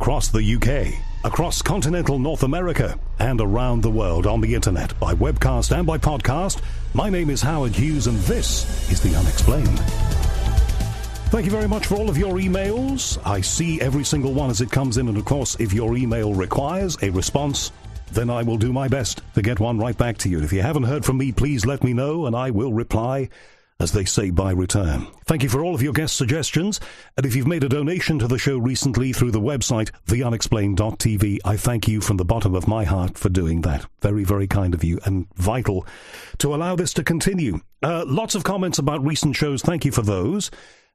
across the UK, across continental North America, and around the world on the internet by webcast and by podcast. My name is Howard Hughes, and this is The Unexplained. Thank you very much for all of your emails. I see every single one as it comes in, and of course, if your email requires a response, then I will do my best to get one right back to you. If you haven't heard from me, please let me know, and I will reply, as they say, by return. Thank you for all of your guest suggestions, and if you've made a donation to the show recently through the website, TheUnexplained.tv, I thank you from the bottom of my heart for doing that. Very, very kind of you, and vital to allow this to continue. Lots of comments about recent shows. Thank you for those.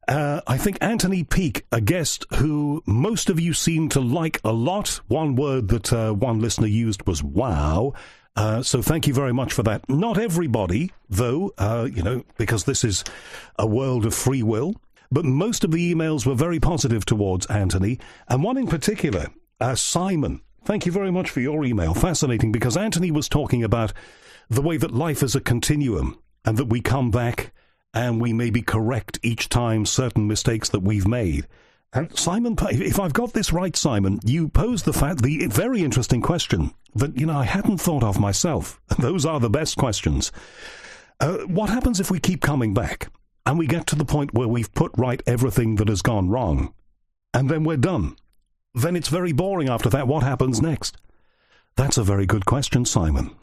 I think Anthony Peake, a guest who most of you seem to like a lot. One word that one listener used was wow. So thank you very much for that. Not everybody, though, because this is a world of free will. But most of the emails were very positive towards Anthony. And one in particular, Simon. Thank you very much for your email. Fascinating, because Anthony was talking about the way that life is a continuum and that we come back and we maybe correct each time certain mistakes that we've made. And Simon, if I've got this right, Simon, you posed the very interesting question that, I hadn't thought of myself. Those are the best questions. What happens if we keep coming back and we get to the point where we've put right everything that has gone wrong and then we're done? Then it's very boring after that. What happens next? That's a very good question, Simon,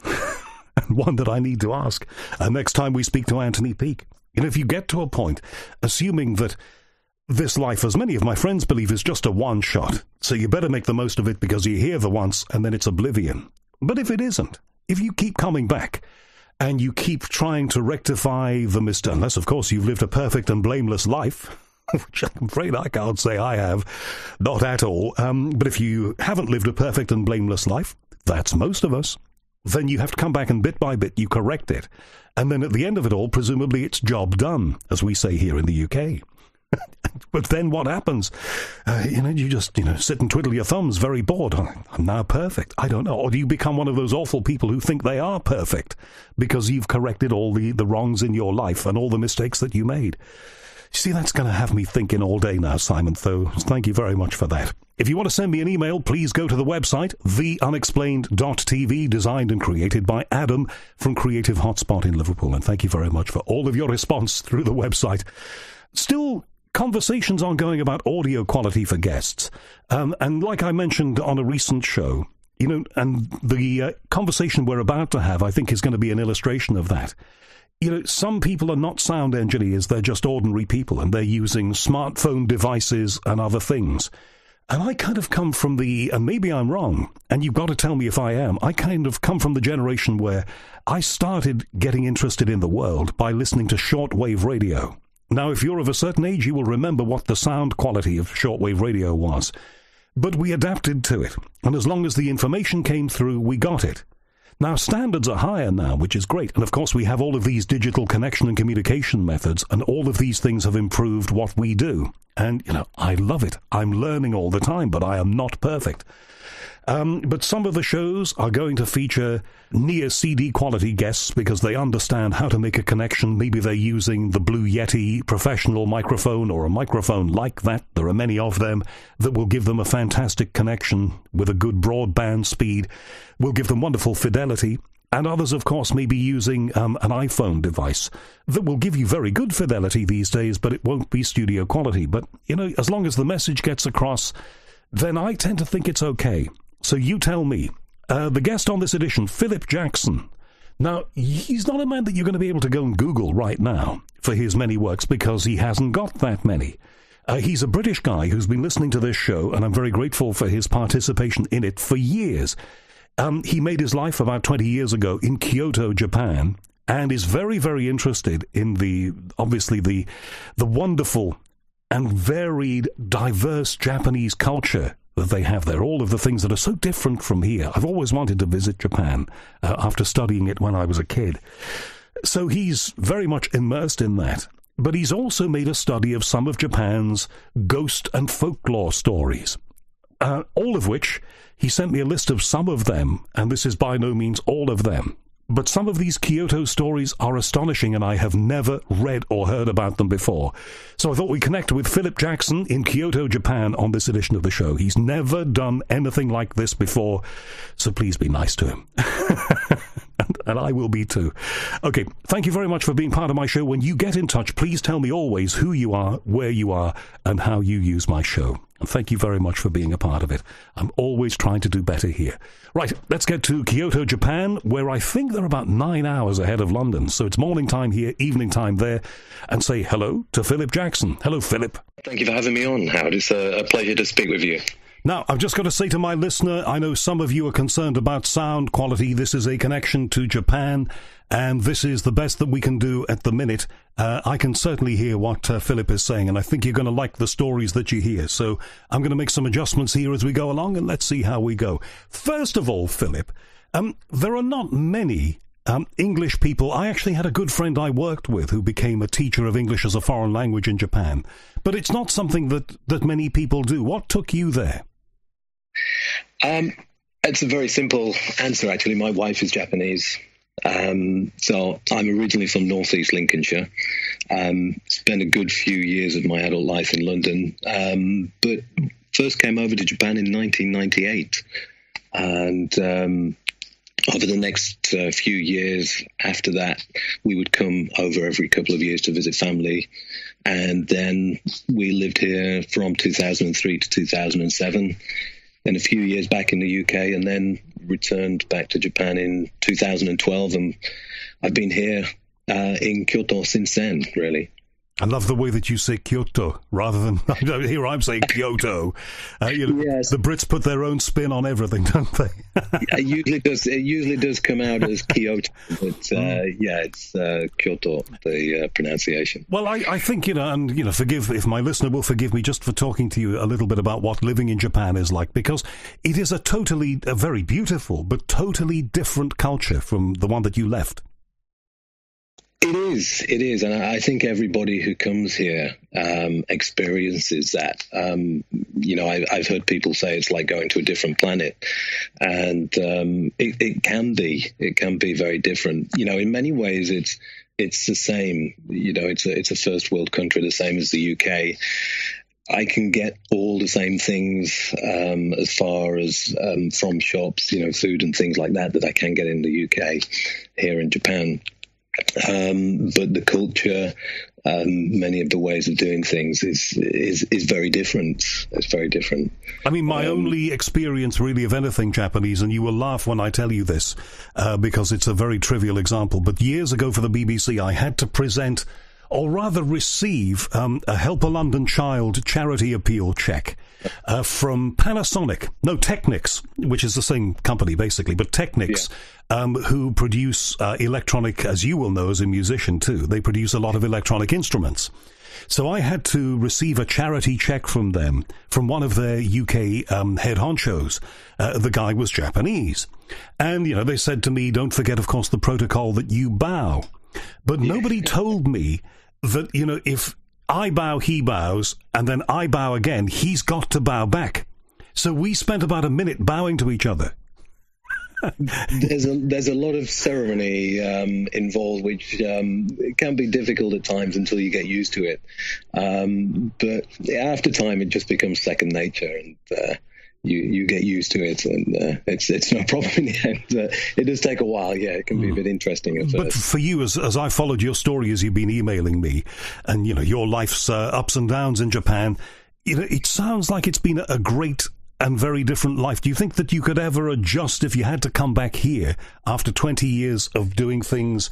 and one that I need to ask next time we speak to Anthony Peake. If you get to a point, assuming that this life, as many of my friends believe, is just a one-shot, so you better make the most of it because you hear the once and then it's oblivion. But if it isn't, if you keep coming back and you keep trying to rectify the mistake, unless, of course, you've lived a perfect and blameless life, which I'm afraid I can't say I have, not at all. But if you haven't lived a perfect and blameless life, that's most of us, then you have to come back and bit by bit you correct it. And then at the end of it all, presumably it's job done, as we say here in the UK. But then what happens? You just, sit and twiddle your thumbs, very bored. I'm now perfect. I don't know. Or do you become one of those awful people who think they are perfect because you've corrected all the wrongs in your life and all the mistakes that you made? You see, that's going to have me thinking all day now, Simon, so thank you very much for that. If you want to send me an email, please go to the website, theunexplained.tv, designed and created by Adam from Creative Hotspot in Liverpool. And thank you very much for all of your response through the website. Still, conversations ongoing about audio quality for guests. And like I mentioned on a recent show, and the conversation we're about to have, I think, is going to be an illustration of that. Some people are not sound engineers, they're just ordinary people, and they're using smartphone devices and other things. And I kind of come from and maybe I'm wrong, and you've got to tell me if I am, I kind of come from the generation where I started getting interested in the world by listening to shortwave radio. Now, if you're of a certain age, you will remember what the sound quality of shortwave radio was. But we adapted to it, and as long as the information came through, we got it. Now, standards are higher now, which is great. And, of course, we have all of these digital connection and communication methods, and all of these things have improved what we do. And, I love it. I'm learning all the time, but I am not perfect. But some of the shows are going to feature near CD quality guests because they understand how to make a connection. Maybe they're using the Blue Yeti professional microphone or a microphone like that. There are many of them that will give them a fantastic connection with a good broadband speed, will give them wonderful fidelity. And others, of course, may be using an iPhone device that will give you very good fidelity these days, but it won't be studio quality. But, as long as the message gets across, then I tend to think it's okay. So you tell me. The guest on this edition, Phillip Jackson. Now, he's not a man that you're going to be able to go and Google right now for his many works because he hasn't got that many. He's a British guy who's been listening to this show, and I'm very grateful for his participation in it for years. He made his life about 20 years ago in Kyoto, Japan, and is very, very interested in the wonderful and varied, diverse Japanese culture that they have there. All of the things that are so different from here. I've always wanted to visit Japan after studying it when I was a kid. So he's very much immersed in that. But he's also made a study of some of Japan's ghost and folklore stories. All of which, he sent me a list of some of them, and this is by no means all of them. But some of these Kyoto stories are astonishing, and I have never read or heard about them before. So I thought we'd connect with Phillip Jackson in Kyoto, Japan on this edition of the show. He's never done anything like this before, so please be nice to him. And I will be too. Okay, thank you very much for being part of my show. When you get in touch, please tell me always who you are, where you are, and how you use my show. And thank you very much for being a part of it. I'm always trying to do better here. Right, let's get to Kyoto, Japan, where I think they're about 9 hours ahead of London. So it's morning time here, evening time there, and say hello to Phillip Jackson. Hello, Phillip. Thank you for having me on, Howard. It's a pleasure to speak with you. Now, I've just got to say to my listener, I know some of you are concerned about sound quality. This is a connection to Japan, and this is the best that we can do at the minute. I can certainly hear what Phillip is saying, and I think you're going to like the stories that you hear. So I'm going to make some adjustments here as we go along, and let's see how we go. First of all, Phillip, there are not many English people. I actually had a good friend I worked with who became a teacher of English as a foreign language in Japan. But it's not something that many people do. What took you there? It's a very simple answer, actually. My wife is Japanese. So I'm originally from northeast Lincolnshire. Spent a good few years of my adult life in London, but first came over to Japan in 1998. And over the next few years after that, we would come over every couple of years to visit family. And then we lived here from 2003 to 2007. Then a few years back in the UK, and then returned back to Japan in 2012. And I've been here in Kyoto since then, really. I love the way that you say Kyoto rather than, here I'm saying Kyoto. Yes. The Brits put their own spin on everything, don't they? it usually does come out as Kyoto, but it's Kyoto, the pronunciation. Well, I think, forgive if my listener will forgive me just for talking to you a little bit about what living in Japan is like, because it is a very beautiful, but totally different culture from the one that you left. It is. And I think everybody who comes here experiences that. I've heard people say it's like going to a different planet, and it can be very different. In many ways it's the same. It's a first world country, the same as the UK. I can get all the same things as far as from shops, food and things like that I can get in the UK here in Japan. But the culture, many of the ways of doing things is very different. It's very different. I mean, my only experience really of anything Japanese, and you will laugh when I tell you this, because it's a very trivial example, but years ago for the BBC, I had to present, or rather receive, a Help a London Child charity appeal cheque from Technics, which is the same company basically, but Technics, yeah. Who produce electronic, as you will know as a musician too, they produce a lot of electronic instruments. So I had to receive a charity check from them, from one of their UK head honchos. The guy was Japanese. And, they said to me, don't forget, of course, the protocol that you bow. But nobody told me that, if I bow, he bows, and then I bow again, he's got to bow back. So we spent about a minute bowing to each other. There's a lot of ceremony involved, which it can be difficult at times until you get used to it. But after time, it just becomes second nature, and you get used to it, and it's no problem in the end. It does take a while, yeah. It can be a bit interesting at first. But for you, as I followed your story, as you've been emailing me, and your life's ups and downs in Japan, it sounds like it's been a great and very different life. Do you think that you could ever adjust if you had to come back here after 20 years of doing things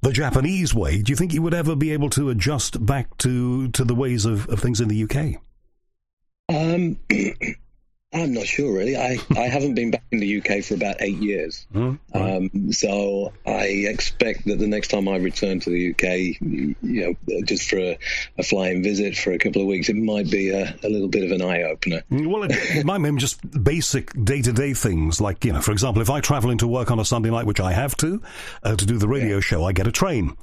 the Japanese way? Do you think you would ever be able to adjust back to the ways of things in the UK? I'm not sure, really. I haven't been back in the UK for about 8 years. So I expect that the next time I return to the UK, just for a flying visit for a couple of weeks, it might be a little bit of an eye-opener. Well, it might mean just basic day-to-day things. Like, for example, if I travel into work on a Sunday night, which I have to do the radio show, I get a train.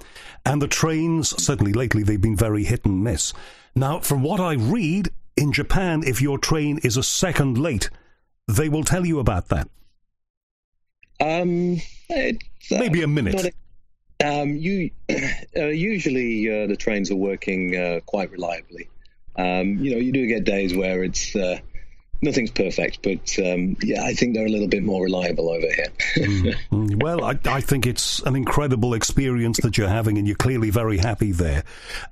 And the trains, certainly lately, they've been very hit and miss. Now, from what I read, in Japan, if your train is a second late, they will tell you about that. Maybe a minute. Usually the trains are working quite reliably. You do get days where it's nothing's perfect, but I think they're a little bit more reliable over here. Well, I think it's an incredible experience that you're having, and you're clearly very happy there.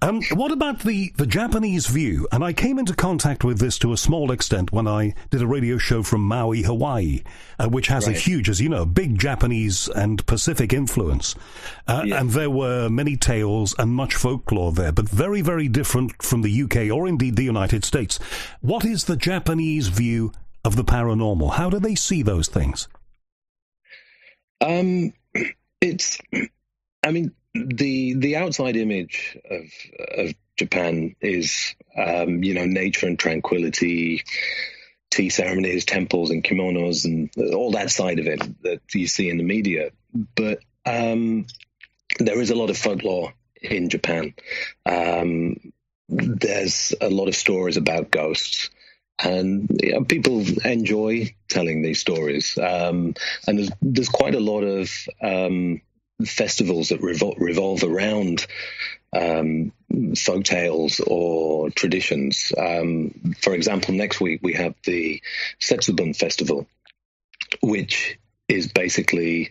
What about the Japanese view? And I came into contact with this to a small extent when I did a radio show from Maui, Hawaii, which has a huge, as you know, big Japanese and Pacific influence. And there were many tales and much folklore there, but very, very different from the UK or indeed the United States. What is the Japanese view of the paranormal? How do they see those things? The outside image of Japan is nature and tranquility, tea ceremonies, temples and kimonos and all that side of it that you see in the media. But there is a lot of folklore in Japan. There's a lot of stories about ghosts. And people enjoy telling these stories. And there's quite a lot of festivals that revolve around folk tales or traditions. For example, next week we have the Setsubun Festival, which is basically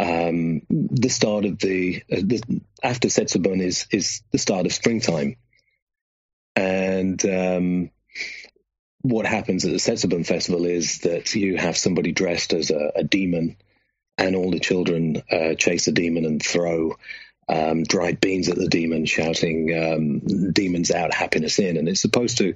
the start of after Setsubun is the start of springtime. And what happens at the Setsubun Festival is that you have somebody dressed as a demon, and all the children chase the demon and throw dried beans at the demon, shouting, demons out, happiness in. And it's supposed to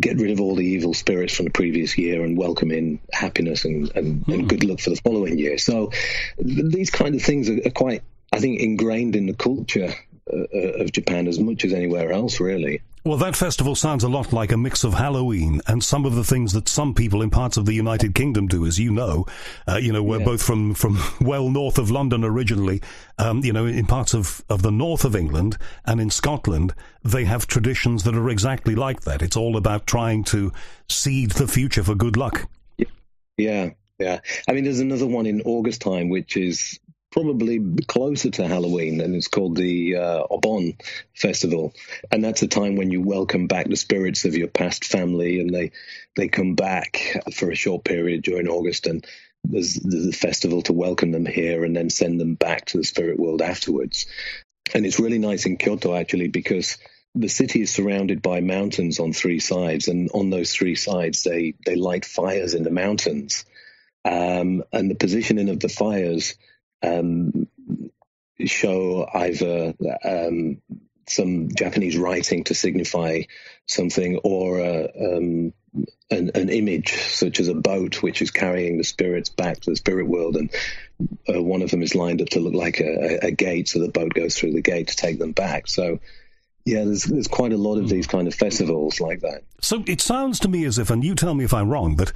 get rid of all the evil spirits from the previous year and welcome in happiness and good luck for the following year. So these kind of things are quite, I think, ingrained in the culture of Japan as much as anywhere else, really. Well, that festival sounds a lot like a mix of Halloween and some of the things that some people in parts of the United Kingdom do, as you know. We're both from well north of London originally. In parts of the north of England and in Scotland, they have traditions that are exactly like that. It's all about trying to seed the future for good luck. Yeah. There's another one in August time, which is probably closer to Halloween, and it's called the Obon Festival, and that's a time when you welcome back the spirits of your past family, and they come back for a short period during August, and there's a festival to welcome them here and then send them back to the spirit world afterwards. And it's really nice in Kyoto, actually, because the city is surrounded by mountains on three sides, and on those three sides they light fires in the mountains, and the positioning of the fires show either some Japanese writing to signify something, or an image such as a boat which is carrying the spirits back to the spirit world, and one of them is lined up to look like a gate, so the boat goes through the gate to take them back. So there's quite a lot of these kind of festivals like that. So it sounds to me as if, and you tell me if I'm wrong, but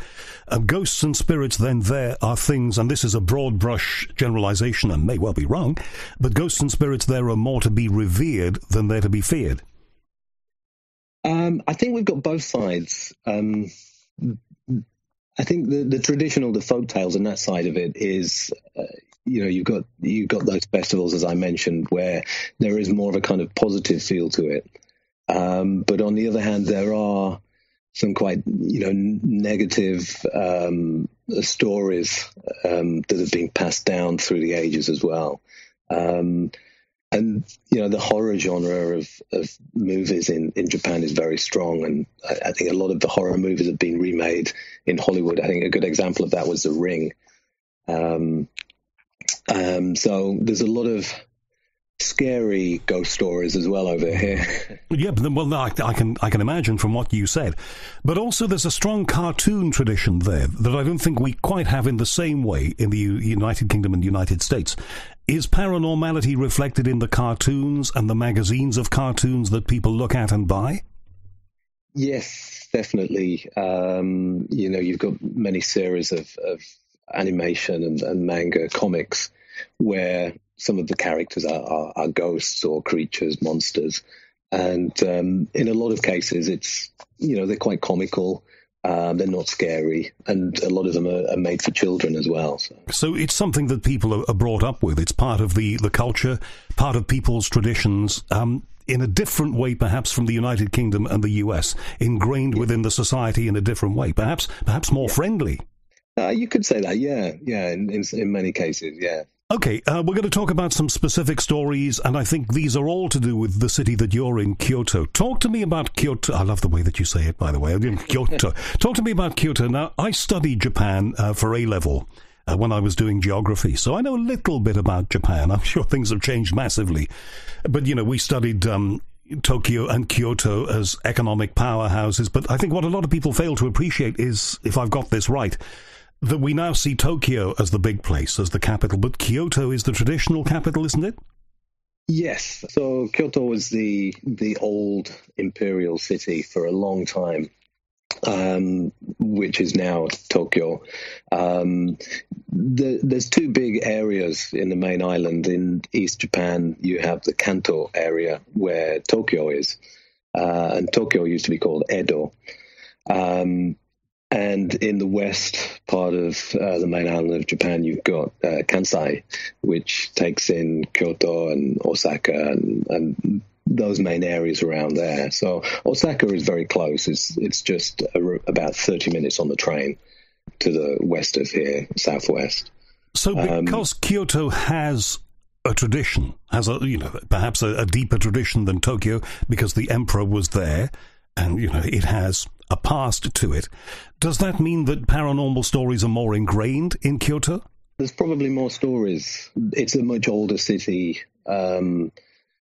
ghosts and spirits then there are things, and this is a broad brush generalization and may well be wrong, but ghosts and spirits there are more to be revered than they're to be feared. I think we've got both sides. I think the traditional, the folk tales and that side of it is... You've got those festivals, as I mentioned, where there is more of a kind of positive feel to it. But on the other hand, there are some quite, negative stories that have been passed down through the ages as well. The horror genre of movies in Japan is very strong. And I think a lot of the horror movies have been remade in Hollywood. I think a good example of that was The Ring. So there's a lot of scary ghost stories as well over here. Yeah, well, I can imagine from what you said. But also there's a strong cartoon tradition there that I don't think we quite have in the same way in the United Kingdom and United States. Is paranormality reflected in the cartoons and the magazines of cartoons that people look at and buy? Yes, definitely. You've got many series of animation and manga comics where some of the characters are ghosts or creatures, monsters, and in a lot of cases it's they're quite comical, They're not scary, and a lot of them are made for children as well. So it's something that people are brought up with. It's part of the culture, part of people's traditions, in a different way perhaps from the United Kingdom and the US, ingrained within the society in a different way, perhaps more friendly. You could say that, in many cases, yeah. Okay, we're going to talk about some specific stories, and I think these are all to do with the city that you're in, Kyoto. Talk to me about Kyoto. I love the way that you say it, by the way. Kyoto. Talk to me about Kyoto. Now, I studied Japan for A-level when I was doing geography, so I know a little bit about Japan. I'm sure things have changed massively. But, you know, we studied Tokyo and Kyoto as economic powerhouses, but I think what a lot of people fail to appreciate is, if I've got this right, that we now see Tokyo as the big place, as the capital, but Kyoto is the traditional capital, isn't it? Yes. So Kyoto was the old imperial city for a long time, which is now Tokyo. There's two big areas in the main island. In East Japan, you have the Kanto area where Tokyo is, and Tokyo used to be called Edo. And in the west part of the main island of Japan, you've got Kansai, which takes in Kyoto and Osaka and those main areas around there. So Osaka is very close. It's just about 30 minutes on the train to the west of here, southwest. So because Kyoto has a tradition, perhaps a deeper tradition than Tokyo, because the emperor was there, and, it has a past to it. Does that mean that paranormal stories are more ingrained in Kyoto? There's probably more stories. It's a much older city. And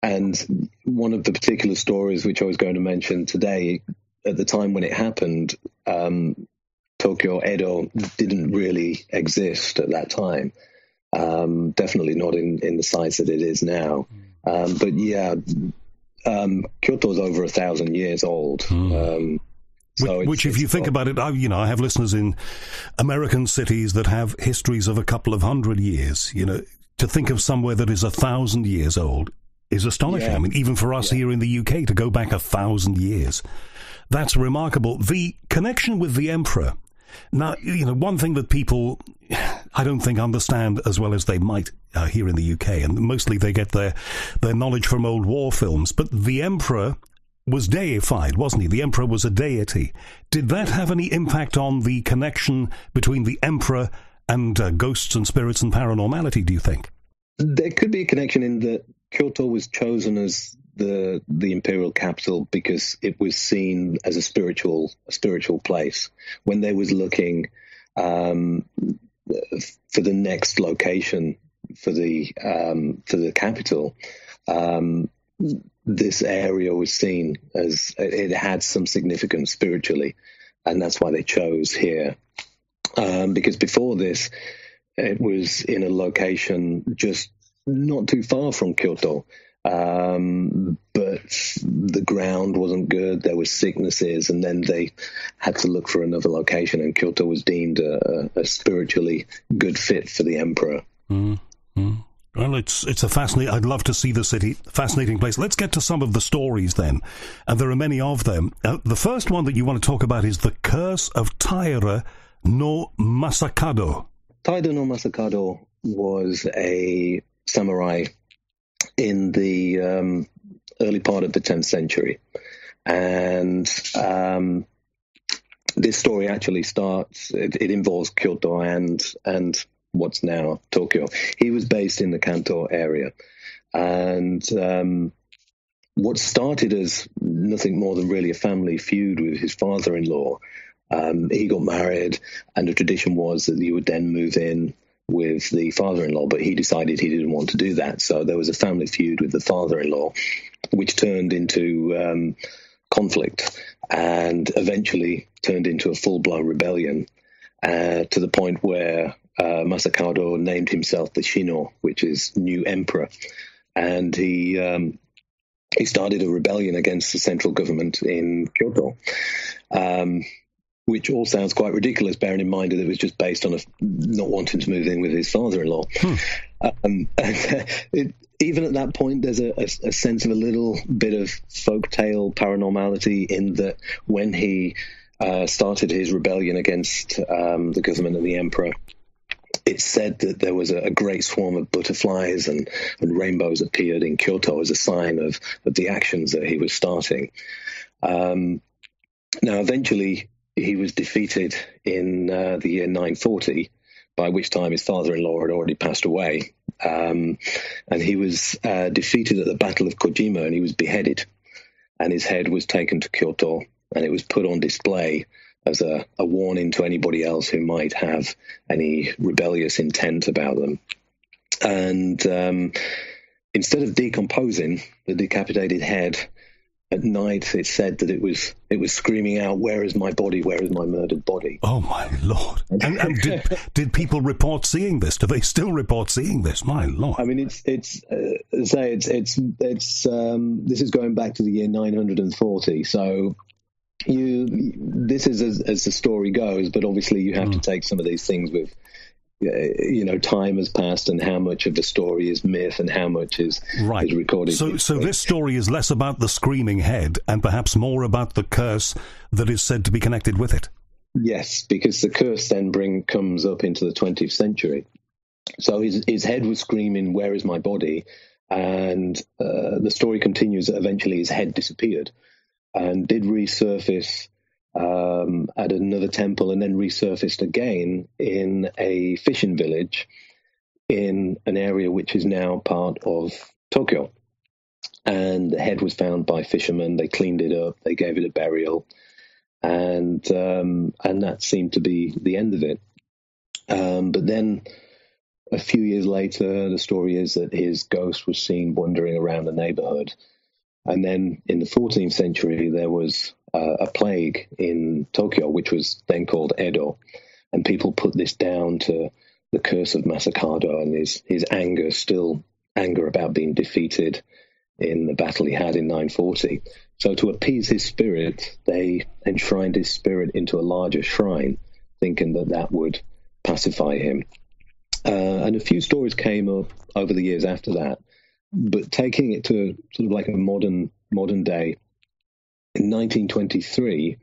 one of the particular stories which I was going to mention today, at the time when it happened, Tokyo Edo didn't really exist at that time. Definitely not in the size that it is now. Kyoto's over 1,000 years old. Which if you think about it, I have listeners in American cities that have histories of a couple of hundred years. To think of somewhere that is 1,000 years old is astonishing. Yeah. I mean, even for us here in the UK to go back 1,000 years, that's remarkable. The connection with the emperor. Now, one thing that people, I don't think, understand as well as they might here in the UK, and mostly they get their knowledge from old war films, but the emperor was deified, wasn't he? The emperor was a deity. Did that have any impact on the connection between the emperor and ghosts and spirits and paranormality, do you think? There could be a connection in that Kyoto was chosen as the imperial capital because it was seen as a spiritual place. When they was looking for the next location for the capital, this area was seen as it had some significance spiritually, and that's why they chose here. Because before this, it was in a location just not too far from Kyoto, but the ground wasn't good. There were sicknesses, and then they had to look for another location, and Kyoto was deemed a spiritually good fit for the emperor. Mm-hmm. Well, it's a fascinating... I'd love to see the city. Fascinating place. Let's get to some of the stories, then. And there are many of them. The first one that you want to talk about is the Curse of Taira no Masakado. Taira no Masakado was a samurai in the early part of the 10th century. And this story actually starts... It involves Kyoto and what's now Tokyo. He was based in the Kanto area. And what started as nothing more than really a family feud with his father-in-law, he got married, and the tradition was that he would then move in with the father-in-law, but he decided he didn't want to do that. So there was a family feud with the father-in-law, which turned into conflict and eventually turned into a full-blown rebellion to the point where Masakado named himself the Shino, which is new emperor, and he started a rebellion against the central government in Kyoto, which all sounds quite ridiculous, bearing in mind that it was just based on not wanting to move in with his father-in-law. Even at that point, there's a sense of a little bit of folktale paranormality in that when he started his rebellion against the government and the emperor. It's said that there was a great swarm of butterflies and rainbows appeared in Kyoto as a sign of the actions that he was starting. Now, eventually, he was defeated in the year 940, by which time his father-in-law had already passed away. And he was defeated at the Battle of Kojima, and he was beheaded. And his head was taken to Kyoto, and it was put on display as a warning to anybody else who might have any rebellious intent about them. And instead of decomposing the decapitated head, at night it said that it was screaming out, "Where is my body? Where is my murdered body?" Oh, my Lord. And did people report seeing this? Do they still report seeing this? My Lord. I mean, this is going back to the year 940, so... This is as the story goes, but obviously you have to take some of these things with, time has passed and how much of the story is myth and how much is recorded. So this story is less about the screaming head and perhaps more about the curse that is said to be connected with it. Yes, because the curse then comes up into the 20th century. So his head was screaming, "Where is my body?" And the story continues that eventually his head disappeared and did resurface at another temple, and then resurfaced again in a fishing village in an area which is now part of Tokyo. And the head was found by fishermen. They cleaned it up. They gave it a burial. And that seemed to be the end of it. But then a few years later, the story is that his ghost was seen wandering around the neighborhood. And then in the 14th century, there was a plague in Tokyo, which was then called Edo. And people put this down to the curse of Masakado and his anger, still anger about being defeated in the battle he had in 940. So to appease his spirit, they enshrined his spirit into a larger shrine, thinking that would pacify him. And a few stories came up over the years after that. But taking it to sort of like a modern day, in 1923,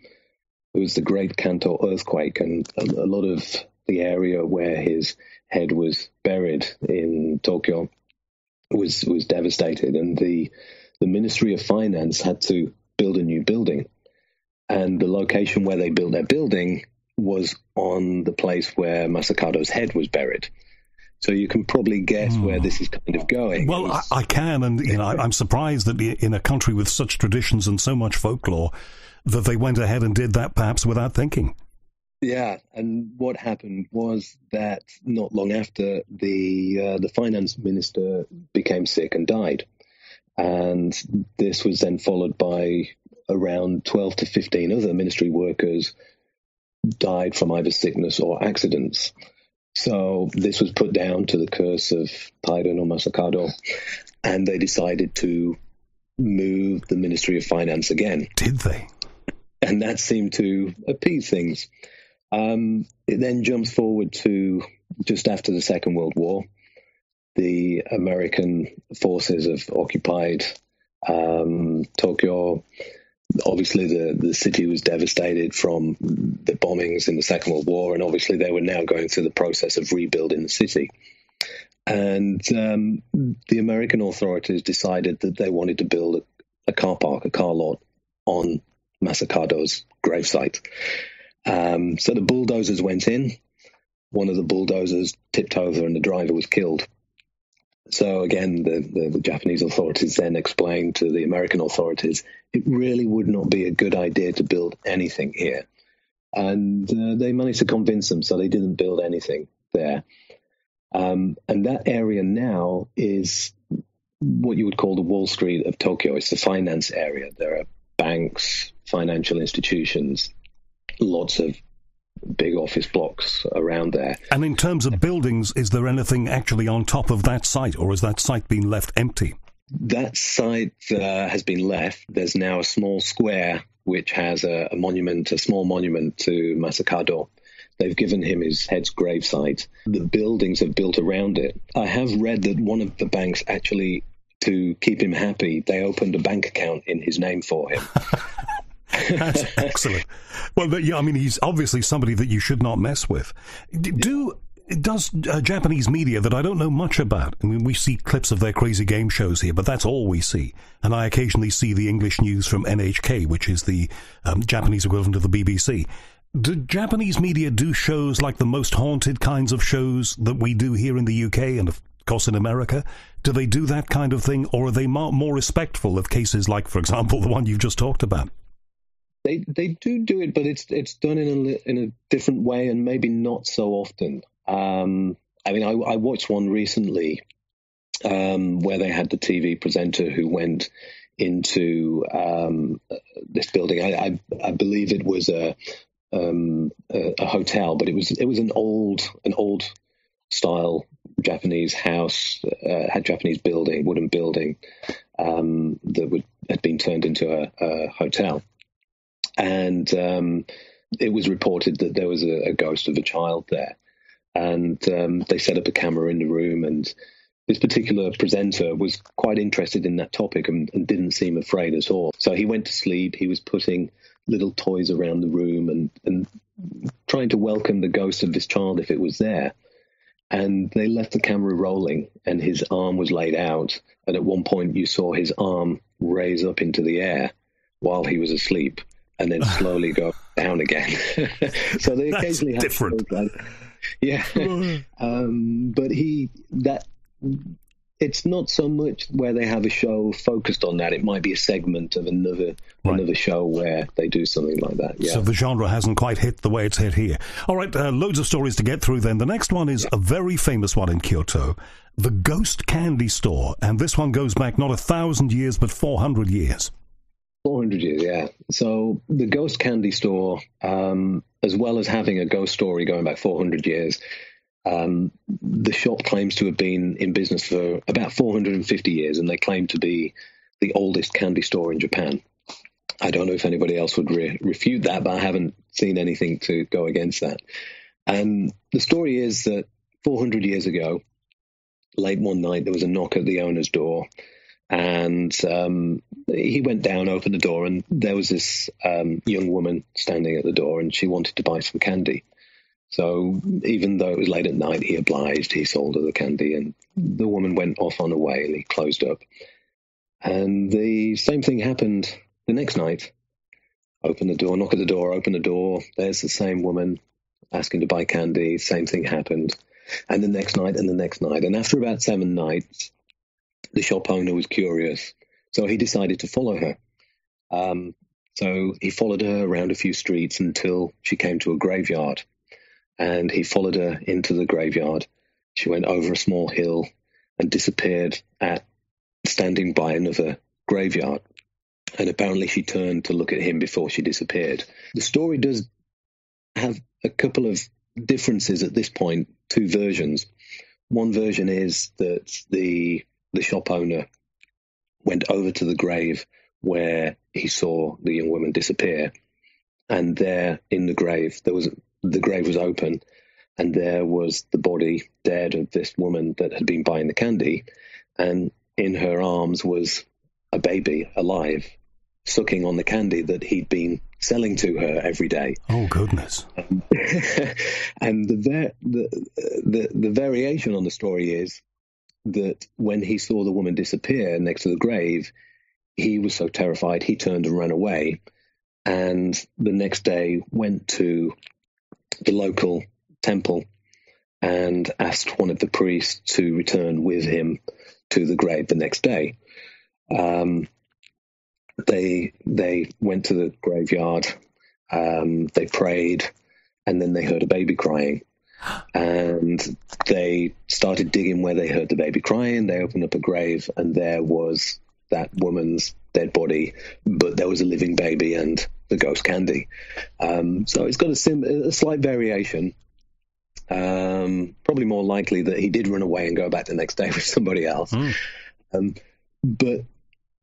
it was the Great Kanto earthquake, and a lot of the area where his head was buried in Tokyo was devastated, and the Ministry of Finance had to build a new building, and the location where they built their building was on the place where Masakado's head was buried. So you can probably guess where this is kind of going. Well, I can, and I'm surprised that in a country with such traditions and so much folklore, that they went ahead and did that perhaps without thinking. Yeah, and what happened was that not long after, the finance minister became sick and died. And this was then followed by around 12 to 15 other ministry workers died from either sickness or accidents. So this was put down to the curse of Taira no Masakado, and they decided to move the Ministry of Finance again. Did they? And that seemed to appease things. It then jumps forward to just after the Second World War. The American forces have occupied Tokyo. Obviously, the city was devastated from the bombings in the Second World War, and obviously they were now going through the process of rebuilding the city. And the American authorities decided that they wanted to build a car park, a car lot, on Masakado's gravesite. So the bulldozers went in. One of the bulldozers tipped over and the driver was killed. So again, the Japanese authorities then explained to the American authorities, it really would not be a good idea to build anything here. And they managed to convince them, so they didn't build anything there. And that area now is what you would call the Wall Street of Tokyo. It's the finance area. There are banks, financial institutions, lots of big office blocks around there. And in terms of buildings, is there anything actually on top of that site, or has that site been left empty? That site has been left. There's now a small square which has a monument, a small monument to Masakado. They've given him his head's gravesite. The buildings have built around it. I have read that one of the banks actually, to keep him happy, they opened a bank account in his name for him. That's excellent. Well, yeah, I mean, he's obviously somebody that you should not mess with. Does Japanese media that I don't know much about, I mean, we see clips of their crazy game shows here, but that's all we see. And I occasionally see the English news from NHK, which is the Japanese equivalent of the BBC. Do Japanese media do shows like the most haunted kinds of shows that we do here in the UK and, of course, in America? Do they do that kind of thing, or are they more respectful of cases like, for example, the one you've just talked about? They do it, but it's done in a different way and maybe not so often. I mean, I watched one recently where they had the TV presenter who went into this building. I believe it was a hotel, but it was an old style Japanese house, had Japanese building, wooden building that had been turned into a hotel, and it was reported that there was a ghost of a child there. And they set up a camera in the room, and this particular presenter was quite interested in that topic and didn't seem afraid at all. So he went to sleep. He was putting little toys around the room and trying to welcome the ghost of this child if it was there. And they left the camera rolling, and his arm was laid out. And at one point you saw his arm raise up into the air while he was asleep and then slowly go down again. So they occasionally have different. Yeah, but it's not so much where they have a show focused on that. It might be a segment of another show where they do something like that. Yeah. So the genre hasn't quite hit the way it's hit here. All right, loads of stories to get through then. The next one is a very famous one in Kyoto, the Ghost Candy Store. And this one goes back not 1,000 years, but 400 years. 400 years, yeah. So the Ghost Candy Store, as well as having a ghost story going back 400 years, the shop claims to have been in business for about 450 years, and they claim to be the oldest candy store in Japan. I don't know if anybody else would refute that, but I haven't seen anything to go against that. And the story is that 400 years ago, late one night, there was a knock at the owner's door. And he went down, opened the door, and there was this young woman standing at the door, and she wanted to buy some candy. So even though it was late at night, he obliged. He sold her the candy, and the woman went off on her way, and he closed up. And the same thing happened the next night. Open the door, knock at the door, open the door. There's the same woman asking to buy candy. Same thing happened. And the next night, and the next night. And after about 7 nights, the shop owner was curious, so he decided to follow her. So he followed her around a few streets until she came to a graveyard, and he followed her into the graveyard. She went over a small hill and disappeared standing by another graveyard, and apparently she turned to look at him before she disappeared. The story does have a couple of differences at this point, 2 versions. One version is that the shop owner went over to the grave where he saw the young woman disappear. And there in the grave, the grave was open, and there was the body dead of this woman that had been buying the candy. And in her arms was a baby alive, sucking on the candy that he'd been selling to her every day. Oh, goodness. And the variation on the story is that when he saw the woman disappear next to the grave, he was so terrified, he turned and ran away. And the next day went to the local temple and asked one of the priests to return with him to the grave the next day. They went to the graveyard, they prayed, and then they heard a baby crying. And they started digging where they heard the baby crying. They opened up a grave, and there was that woman's dead body, but there was a living baby and the ghost candy. So it's got a slight variation. Probably more likely that he did run away and go back the next day with somebody else. Mm. But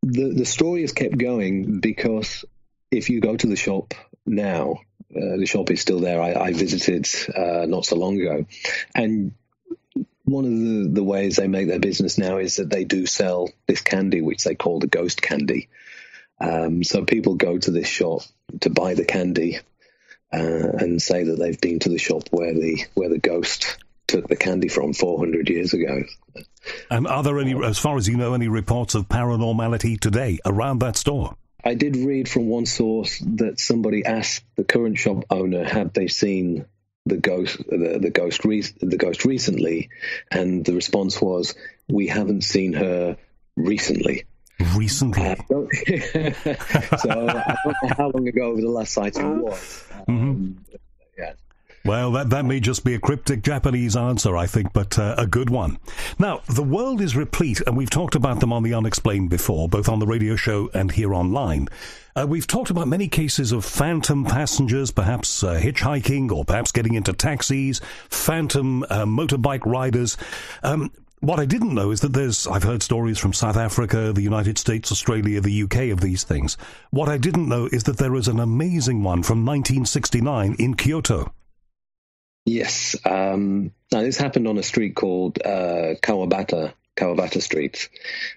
the story has kept going, because if you go to the shop now, the shop is still there. I visited not so long ago. And one of the ways they make their business now is that they do sell this candy, which they call the ghost candy. So people go to this shop to buy the candy and say that they've been to the shop where the ghost took the candy from 400 years ago. And are there any, as far as you know, any reports of paranormality today around that store? I did read from one source that somebody asked the current shop owner, had they seen the ghost recently, and the response was, "We haven't seen her recently." Recently, so I don't know how long ago the last sighting was. Yeah. Well, that may just be a cryptic Japanese answer, I think, but a good one. Now, the world is replete, and we've talked about them on The Unexplained before, both on the radio show and here online. We've talked about many cases of phantom passengers, perhaps hitchhiking or perhaps getting into taxis, phantom motorbike riders. What I didn't know is that I've heard stories from South Africa, the United States, Australia, the UK of these things. What I didn't know is that there is an amazing one from 1969 in Kyoto. Yes. Now this happened on a street called Kawabata Street.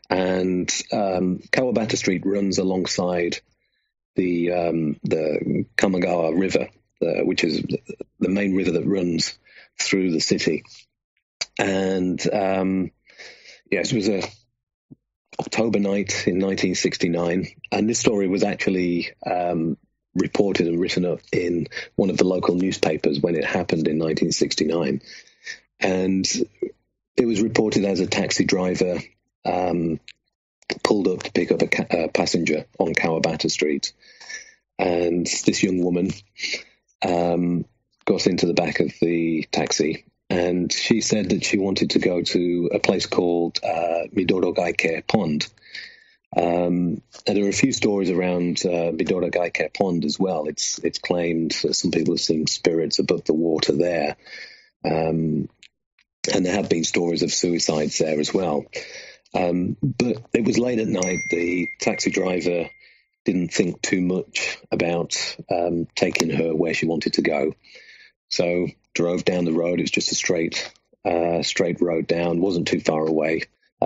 And Kawabata Street runs alongside the Kamigawa River, which is the main river that runs through the city. And yes, it was a October night in 1969, and this story was actually reported and written up in one of the local newspapers when it happened in 1969. And it was reported as a taxi driver pulled up to pick up a passenger on Kawabata Street, and this young woman got into the back of the taxi. And she said that she wanted to go to a place called Midorogaike Pond. And there are a few stories around Midorogaike Pond as well. It's claimed that some people have seen spirits above the water there. And there have been stories of suicides there as well. But it was late at night. The taxi driver didn't think too much about taking her where she wanted to go. So drove down the road. It was just a straight road down. Wasn't too far away.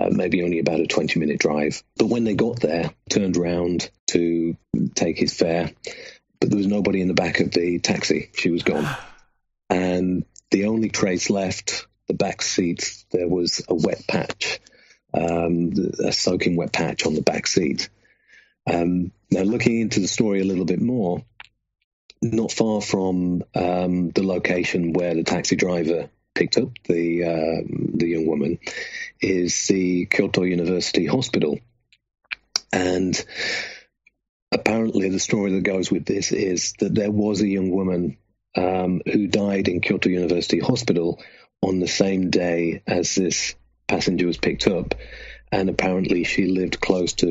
Maybe only about a 20-minute drive. But when they got there, turned round to take his fare, but there was nobody in the back of the taxi. She was gone. And the only trace left, the back seat, there was a wet patch, a soaking wet patch on the back seat. Now, looking into the story a little bit more, not far from the location where the taxi driver picked up the young woman is the Kyoto University Hospital. And apparently the story that goes with this is that there was a young woman who died in Kyoto University Hospital on the same day as this passenger was picked up. And apparently she lived close to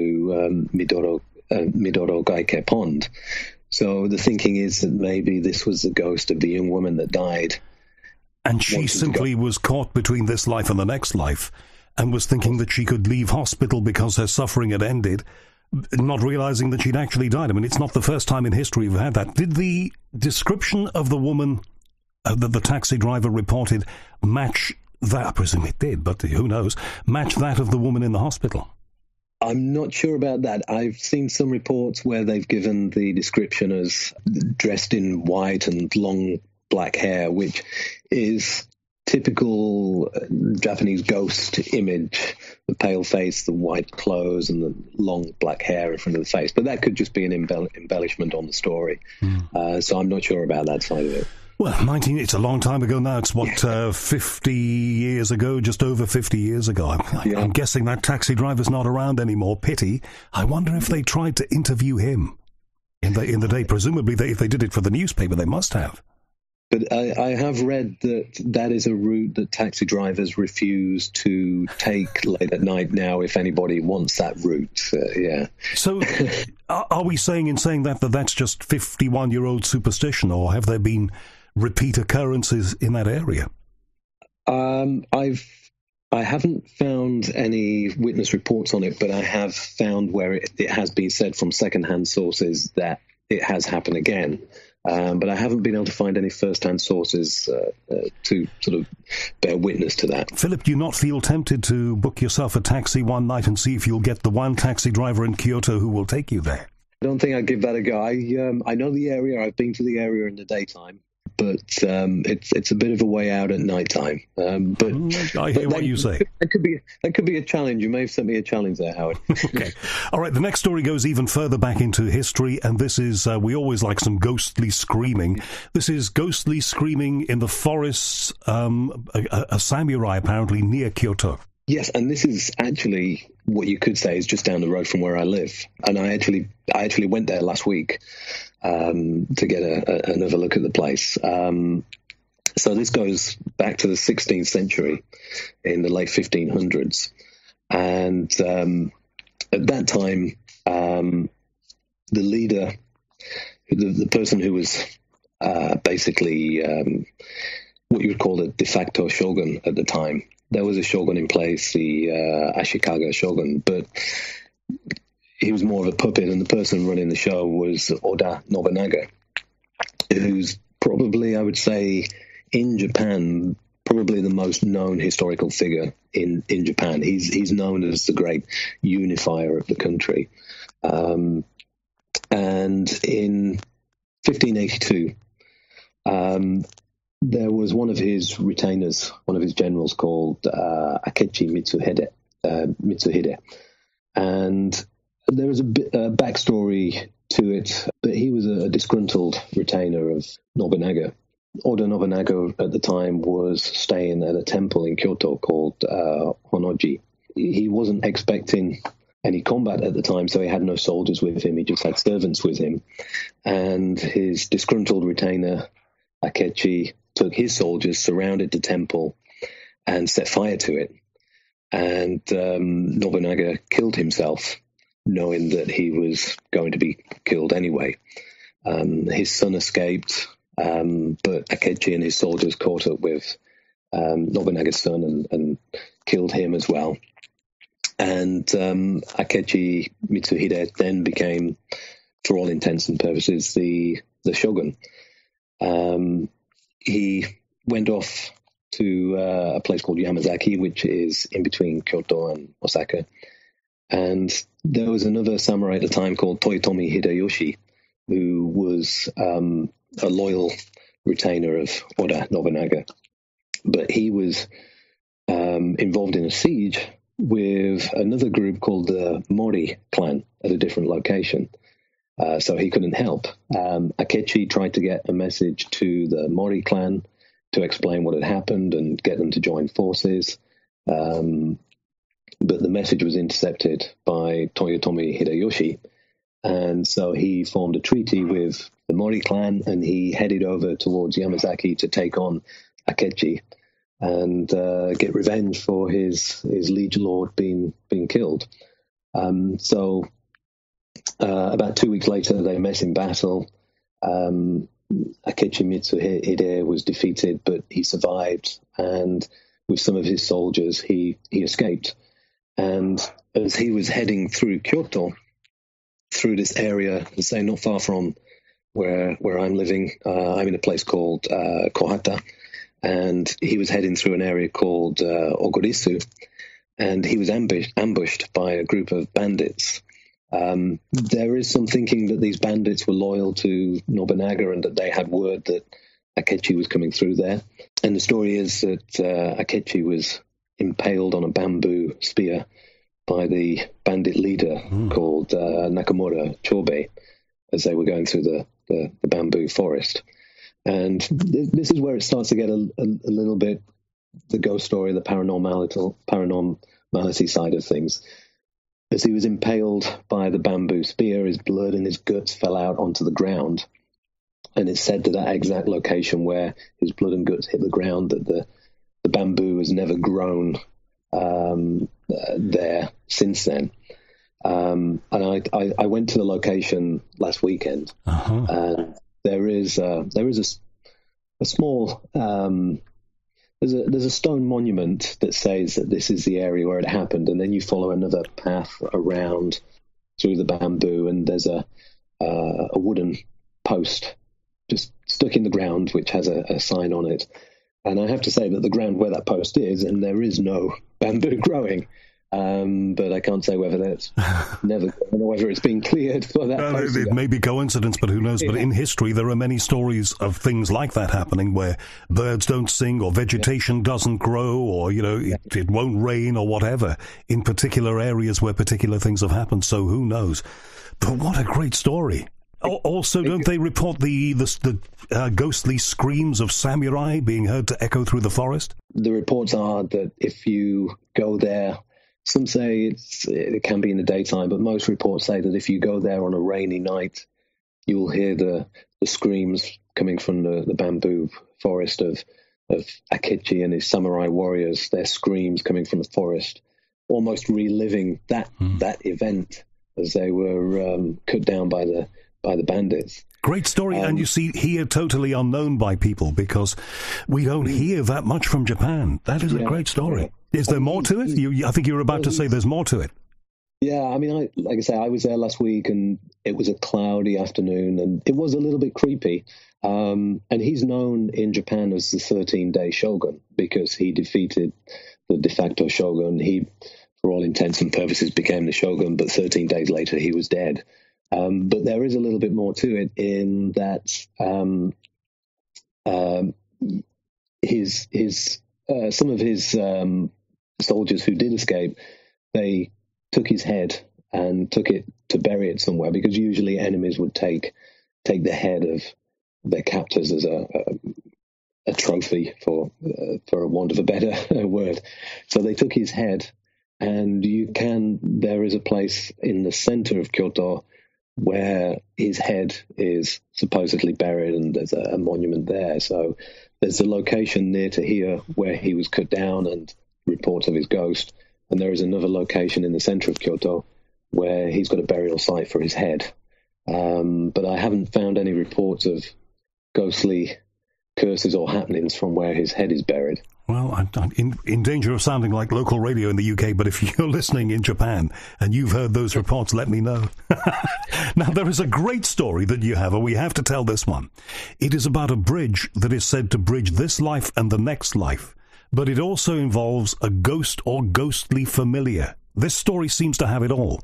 Midorogaike Pond. So the thinking is that maybe this was the ghost of the young woman that died. And she simply was caught between this life and the next life and was thinking that she could leave hospital because her suffering had ended, not realizing that she'd actually died. I mean, it's not the first time in history we've had that. Did the description of the woman that the taxi driver reported match that? I presume it did, but who knows? Match that of the woman in the hospital? I'm not sure about that. I've seen some reports where they've given the description as dressed in white and long black hair, which is typical Japanese ghost image, the pale face, the white clothes, and the long black hair in front of the face. But that could just be an embellishment on the story. So I'm not sure about that side of it. Well, it's a long time ago now. It's, 50 years ago, just over 50 years ago. I'm guessing that taxi driver's not around anymore. Pity. I wonder if they tried to interview him in the day. Presumably, if they did it for the newspaper, they must have. But I have read that is a route that taxi drivers refuse to take late at night now if anybody wants that route, yeah. So are we saying that that's just 51-year-old superstition, or have there been repeat occurrences in that area? I haven't found any witness reports on it, but I have found where it has been said from second-hand sources that it has happened again. But I haven't been able to find any first-hand sources to sort of bear witness to that. Philip, do you not feel tempted to book yourself a taxi one night and see if you'll get the one taxi driver in Kyoto who will take you there? I don't think I'd give that a go. I know the area. I've been to the area in the daytime, but it's a bit of a way out at nighttime. But I hear what you say. That could be a challenge. You may have sent me a challenge there, Howard. Okay. All right. The next story goes even further back into history, and this is we always like some ghostly screaming. This is ghostly screaming in the forests. A samurai apparently near Kyoto. Yes, and this is actually what you could say is just down the road from where I live. And I actually went there last week to get another look at the place. So this goes back to the 16th century in the late 1500s. And at that time, the leader, the person who was basically what you would call a de facto shogun at the time, there was a shogun in place, the Ashikaga shogun, but he was more of a puppet, and the person running the show was Oda Nobunaga, who's probably, I would say, in Japan, probably the most known historical figure in Japan. He's known as the great unifier of the country. And in 1582, there was one of his retainers, one of his generals called Akechi Mitsuhide. And there was a backstory to it, but he was a disgruntled retainer of Nobunaga. Oda Nobunaga at the time was staying at a temple in Kyoto called Honoji. He wasn't expecting any combat at the time, so he had no soldiers with him. He just had servants with him. And his disgruntled retainer, Akechi, took his soldiers, surrounded the temple, and set fire to it. And Nobunaga killed himself, knowing that he was going to be killed anyway. His son escaped, but Akechi and his soldiers caught up with Nobunaga's son and killed him as well. And Akechi Mitsuhide then became, for all intents and purposes, the shogun. He went off to a place called Yamazaki, which is in between Kyoto and Osaka. And there was another samurai at the time called Toyotomi Hideyoshi, who was a loyal retainer of Oda Nobunaga. But he was involved in a siege with another group called the Mori clan at a different location. So he couldn't help. Akechi tried to get a message to the Mori clan to explain what had happened and get them to join forces. But the message was intercepted by Toyotomi Hideyoshi. And so he formed a treaty with the Mori clan, and he headed over towards Yamazaki to take on Akechi and get revenge for his liege lord being killed. About 2 weeks later, they met in battle. Akechi Mitsuhide was defeated, but he survived, and with some of his soldiers, he escaped. And as he was heading through Kyoto, through this area, say not far from where I'm living, I'm in a place called Kohata, and he was heading through an area called Ogurisu, and he was ambushed by a group of bandits. There is some thinking that these bandits were loyal to Nobunaga and that they had word that Akechi was coming through there. And the story is that Akechi was impaled on a bamboo spear by the bandit leader called Nakamura Chobe as they were going through the bamboo forest. And this is where it starts to get a little bit the ghost story, the paranormality side of things. As he was impaled by the bamboo spear, his blood and his guts fell out onto the ground. And it's said to that exact location where his blood and guts hit the ground that the bamboo has never grown there since then. And I went to the location last weekend. Uh-huh. And there is a small There's a stone monument that says that this is the area where it happened, and then you follow another path around through the bamboo, and there's a wooden post just stuck in the ground which has a sign on it. And I have to say that the ground where that post is, and there is no bamboo growing, But I can't say whether that's whether it's been cleared for that. It may be coincidence, but who knows? But in history, there are many stories of things like that happening, where birds don't sing, or vegetation doesn't grow, or it won't rain, or whatever, in particular areas where particular things have happened. So who knows? But what a great story! Also, don't they report the ghostly screams of samurai being heard to echo through the forest? The reports are that if you go there. Some say it can be in the daytime, but most reports say that if you go there on a rainy night, you will hear the screams coming from the bamboo forest of Akechi and his samurai warriors, their screams coming from the forest, almost reliving that event as they were cut down by the bandits. Great story, and you see, here totally unknown by people because we don't hear that much from Japan. That is a great story. Yeah. Is there more to it? I think you were about to say there's more to it. Yeah, I mean, like I say, I was there last week, and it was a cloudy afternoon, and it was a little bit creepy. And he's known in Japan as the 13-day shogun because he defeated the de facto shogun. He, for all intents and purposes, became the shogun, but 13 days later he was dead. But there is a little bit more to it in that some of his soldiers who did escape, they took his head and took it to bury it somewhere, because usually enemies would take the head of their captors as a trophy, for want of a better word. So they took his head, and there is a place in the center of Kyoto where his head is supposedly buried, and there's a monument there. So there's a location near to here where he was cut down and reports of his ghost, and there is another location in the center of Kyoto where he's got a burial site for his head. But I haven't found any reports of ghostly curses or happenings from where his head is buried. Well, I'm in danger of sounding like local radio in the UK, but if you're listening in Japan and you've heard those reports, let me know. Now, there is a great story that you have, and we have to tell this one. It is about a bridge that is said to bridge this life and the next life, but it also involves a ghost or ghostly familiar. This story seems to have it all.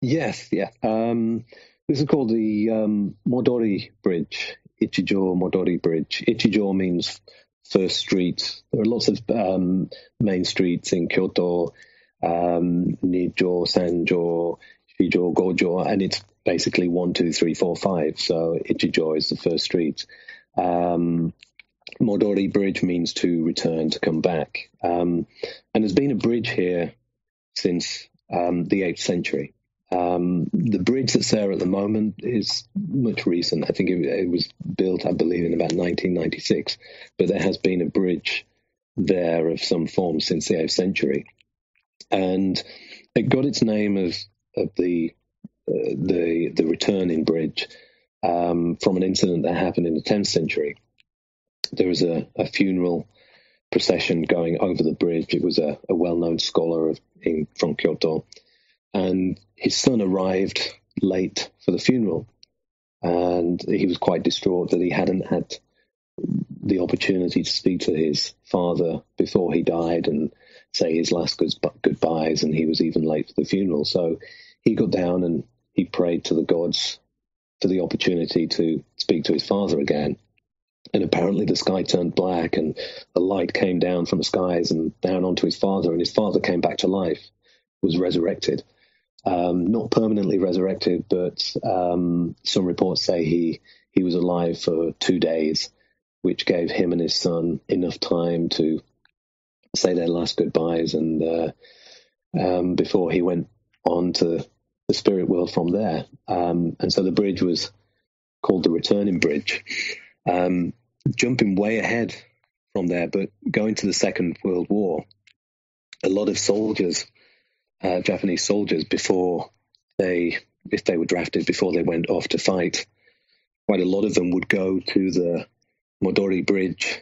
Yes, yeah. This is called the Modori Bridge, Ichijo-Modori Bridge. Ichijo means first street. There are lots of main streets in Kyoto, Nijo, Sanjo, Shijo, Gojo, and it's basically 1, 2, 3, 4, 5. So Ichijo is the first street. Modori Bridge means to return, to come back. And there's been a bridge here since the 8th century. The bridge that's there at the moment is much recent. I think it was built, I believe, in about 1996. But there has been a bridge there of some form since the 8th century. And it got its name of the returning bridge from an incident that happened in the 10th century. There was a funeral procession going over the bridge. It was a well-known scholar from Kyoto. And his son arrived late for the funeral, and he was quite distraught that he hadn't had the opportunity to speak to his father before he died and say his last goodbyes, and he was even late for the funeral. So he got down and he prayed to the gods for the opportunity to speak to his father again. And apparently the sky turned black, and a light came down from the skies and down onto his father, and his father came back to life, was resurrected. Not permanently resurrected, but some reports say he was alive for 2 days, which gave him and his son enough time to say their last goodbyes, and before he went on to the spirit world from there. And so the bridge was called the Returning Bridge. Jumping way ahead from there, but going to the Second World War, a lot of soldiers... Japanese soldiers, if they were drafted, before they went off to fight, quite a lot of them would go to the Modori Bridge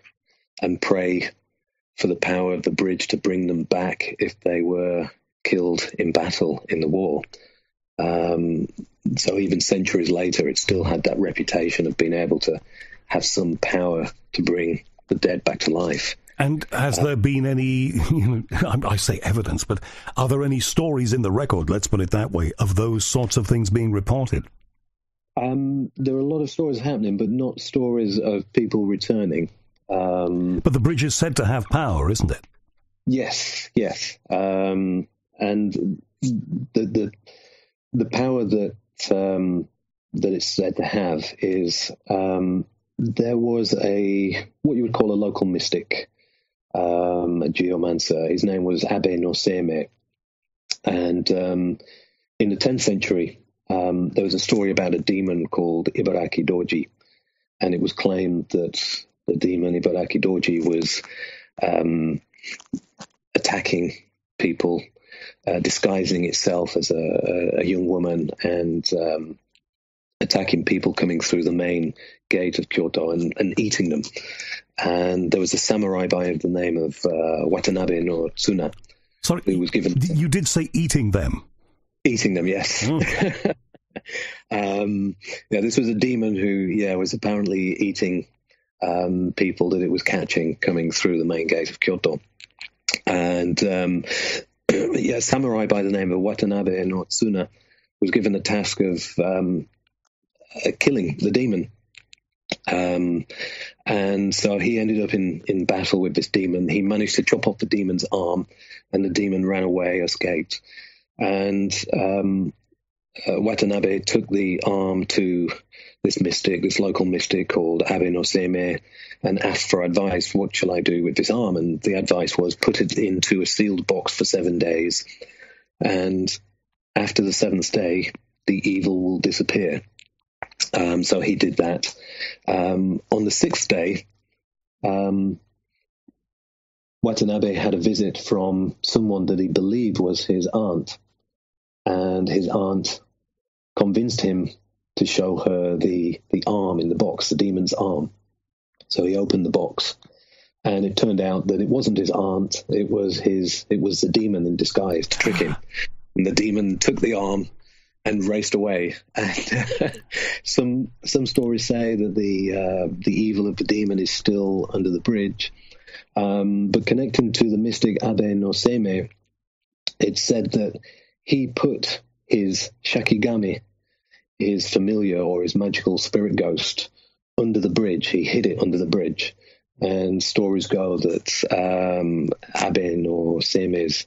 and pray for the power of the bridge to bring them back if they were killed in battle in the war. So even centuries later, it still had that reputation of being able to have some power to bring the dead back to life. And has there been any, I say evidence, but are there any stories in the record, let's put it that way, of those sorts of things being reported? There are a lot of stories happening, but not stories of people returning. But the bridge is said to have power, isn't it? Yes, yes. And the power that that it's said to have is there was a what you would call a local mystic, a geomancer. His name was Abe no Seimei, and in the 10th century there was a story about a demon called Ibaraki Doji, and it was claimed that the demon Ibaraki Doji was attacking people, disguising itself as a young woman, and attacking people coming through the main gate of Kyoto and eating them. And there was a samurai by the name of Watanabe no Tsuna. Sorry, who was given... You did say eating them. Eating them, yes. Mm. Yeah, this was a demon who, was apparently eating people that it was catching coming through the main gate of Kyoto. And a samurai by the name of Watanabe no Tsuna was given the task of killing the demon. And so he ended up in battle with this demon. He managed to chop off the demon's arm, and the demon ran away, escaped. And Watanabe took the arm to this mystic, this local mystic called Abe no Seimei, and asked for advice. What shall I do with this arm? And the advice was put it into a sealed box for 7 days. And after the 7th day, the evil will disappear. So he did that. On the 6th day, Watanabe had a visit from someone that he believed was his aunt. And his aunt convinced him to show her the arm in the box, the demon's arm. So he opened the box, and it turned out that it wasn't his aunt; it was the demon in disguise to trick him. And the demon took the arm and raced away. And some stories say that the evil of the demon is still under the bridge. But connecting to the mystic Abe no Seimei, it's said that he put his Shakigami, his familiar or his magical spirit ghost, under the bridge. He hid it under the bridge. And stories go that Abe no Seimei's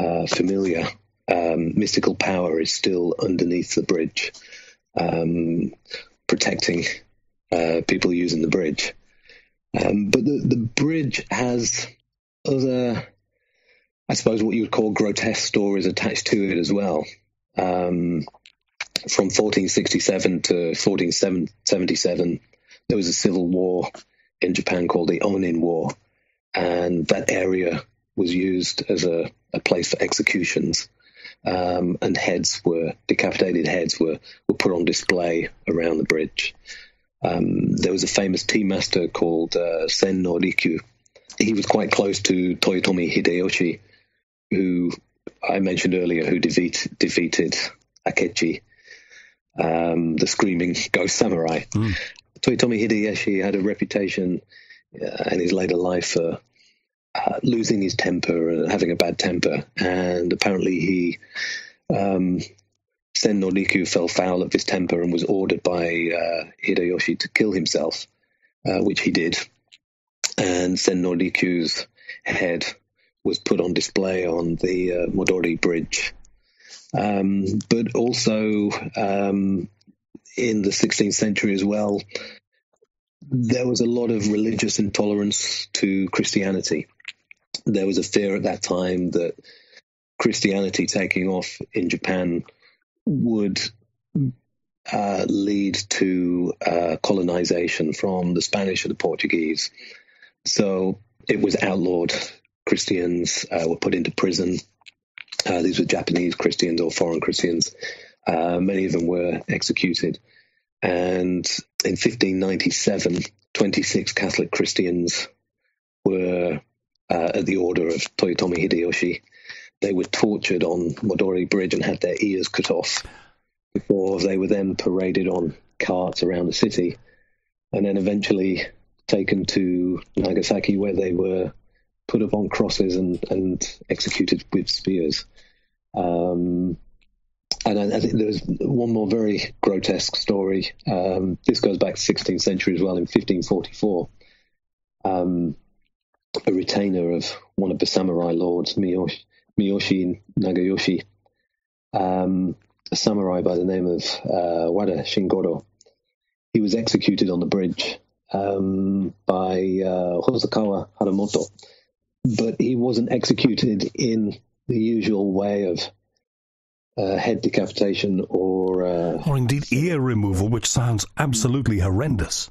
familiar mystical power is still underneath the bridge, protecting people using the bridge. But the bridge has other, I suppose, what you would call grotesque stories attached to it as well. From 1467 to 1477, there was a civil war in Japan called the Onin War, and that area was used as a place for executions. And decapitated heads were put on display around the bridge. There was a famous tea master called Sen no Rikyu. He was quite close to Toyotomi Hideyoshi, who I mentioned earlier, who defeated Akechi, the screaming ghost samurai. Mm. Toyotomi Hideyoshi had a reputation in his later life for losing his temper and having a bad temper. And apparently he, Sen no Rikyu, fell foul of his temper and was ordered by Hideyoshi to kill himself, which he did. And Sen no Rikyu's head was put on display on the Midorogaike Bridge. But also in the 16th century as well, there was a lot of religious intolerance to Christianity. There was a fear at that time that Christianity taking off in Japan would lead to colonization from the Spanish or the Portuguese. So it was outlawed. Christians were put into prison. These were Japanese Christians or foreign Christians. Many of them were executed. And in 1597, 26 Catholic Christians were at the order of Toyotomi Hideyoshi. They were tortured on Midorogaike Bridge and had their ears cut off before they were then paraded on carts around the city and then eventually taken to Nagasaki, where they were put upon crosses and executed with spears. And I think there was one more very grotesque story. This goes back to the 16th century as well. In 1544, a retainer of one of the samurai lords, Miyoshi Nagayoshi, a samurai by the name of Wada Shingoro, he was executed on the bridge by Hosokawa Haramoto. But he wasn't executed in the usual way of head decapitation or indeed ear removal, which sounds absolutely horrendous.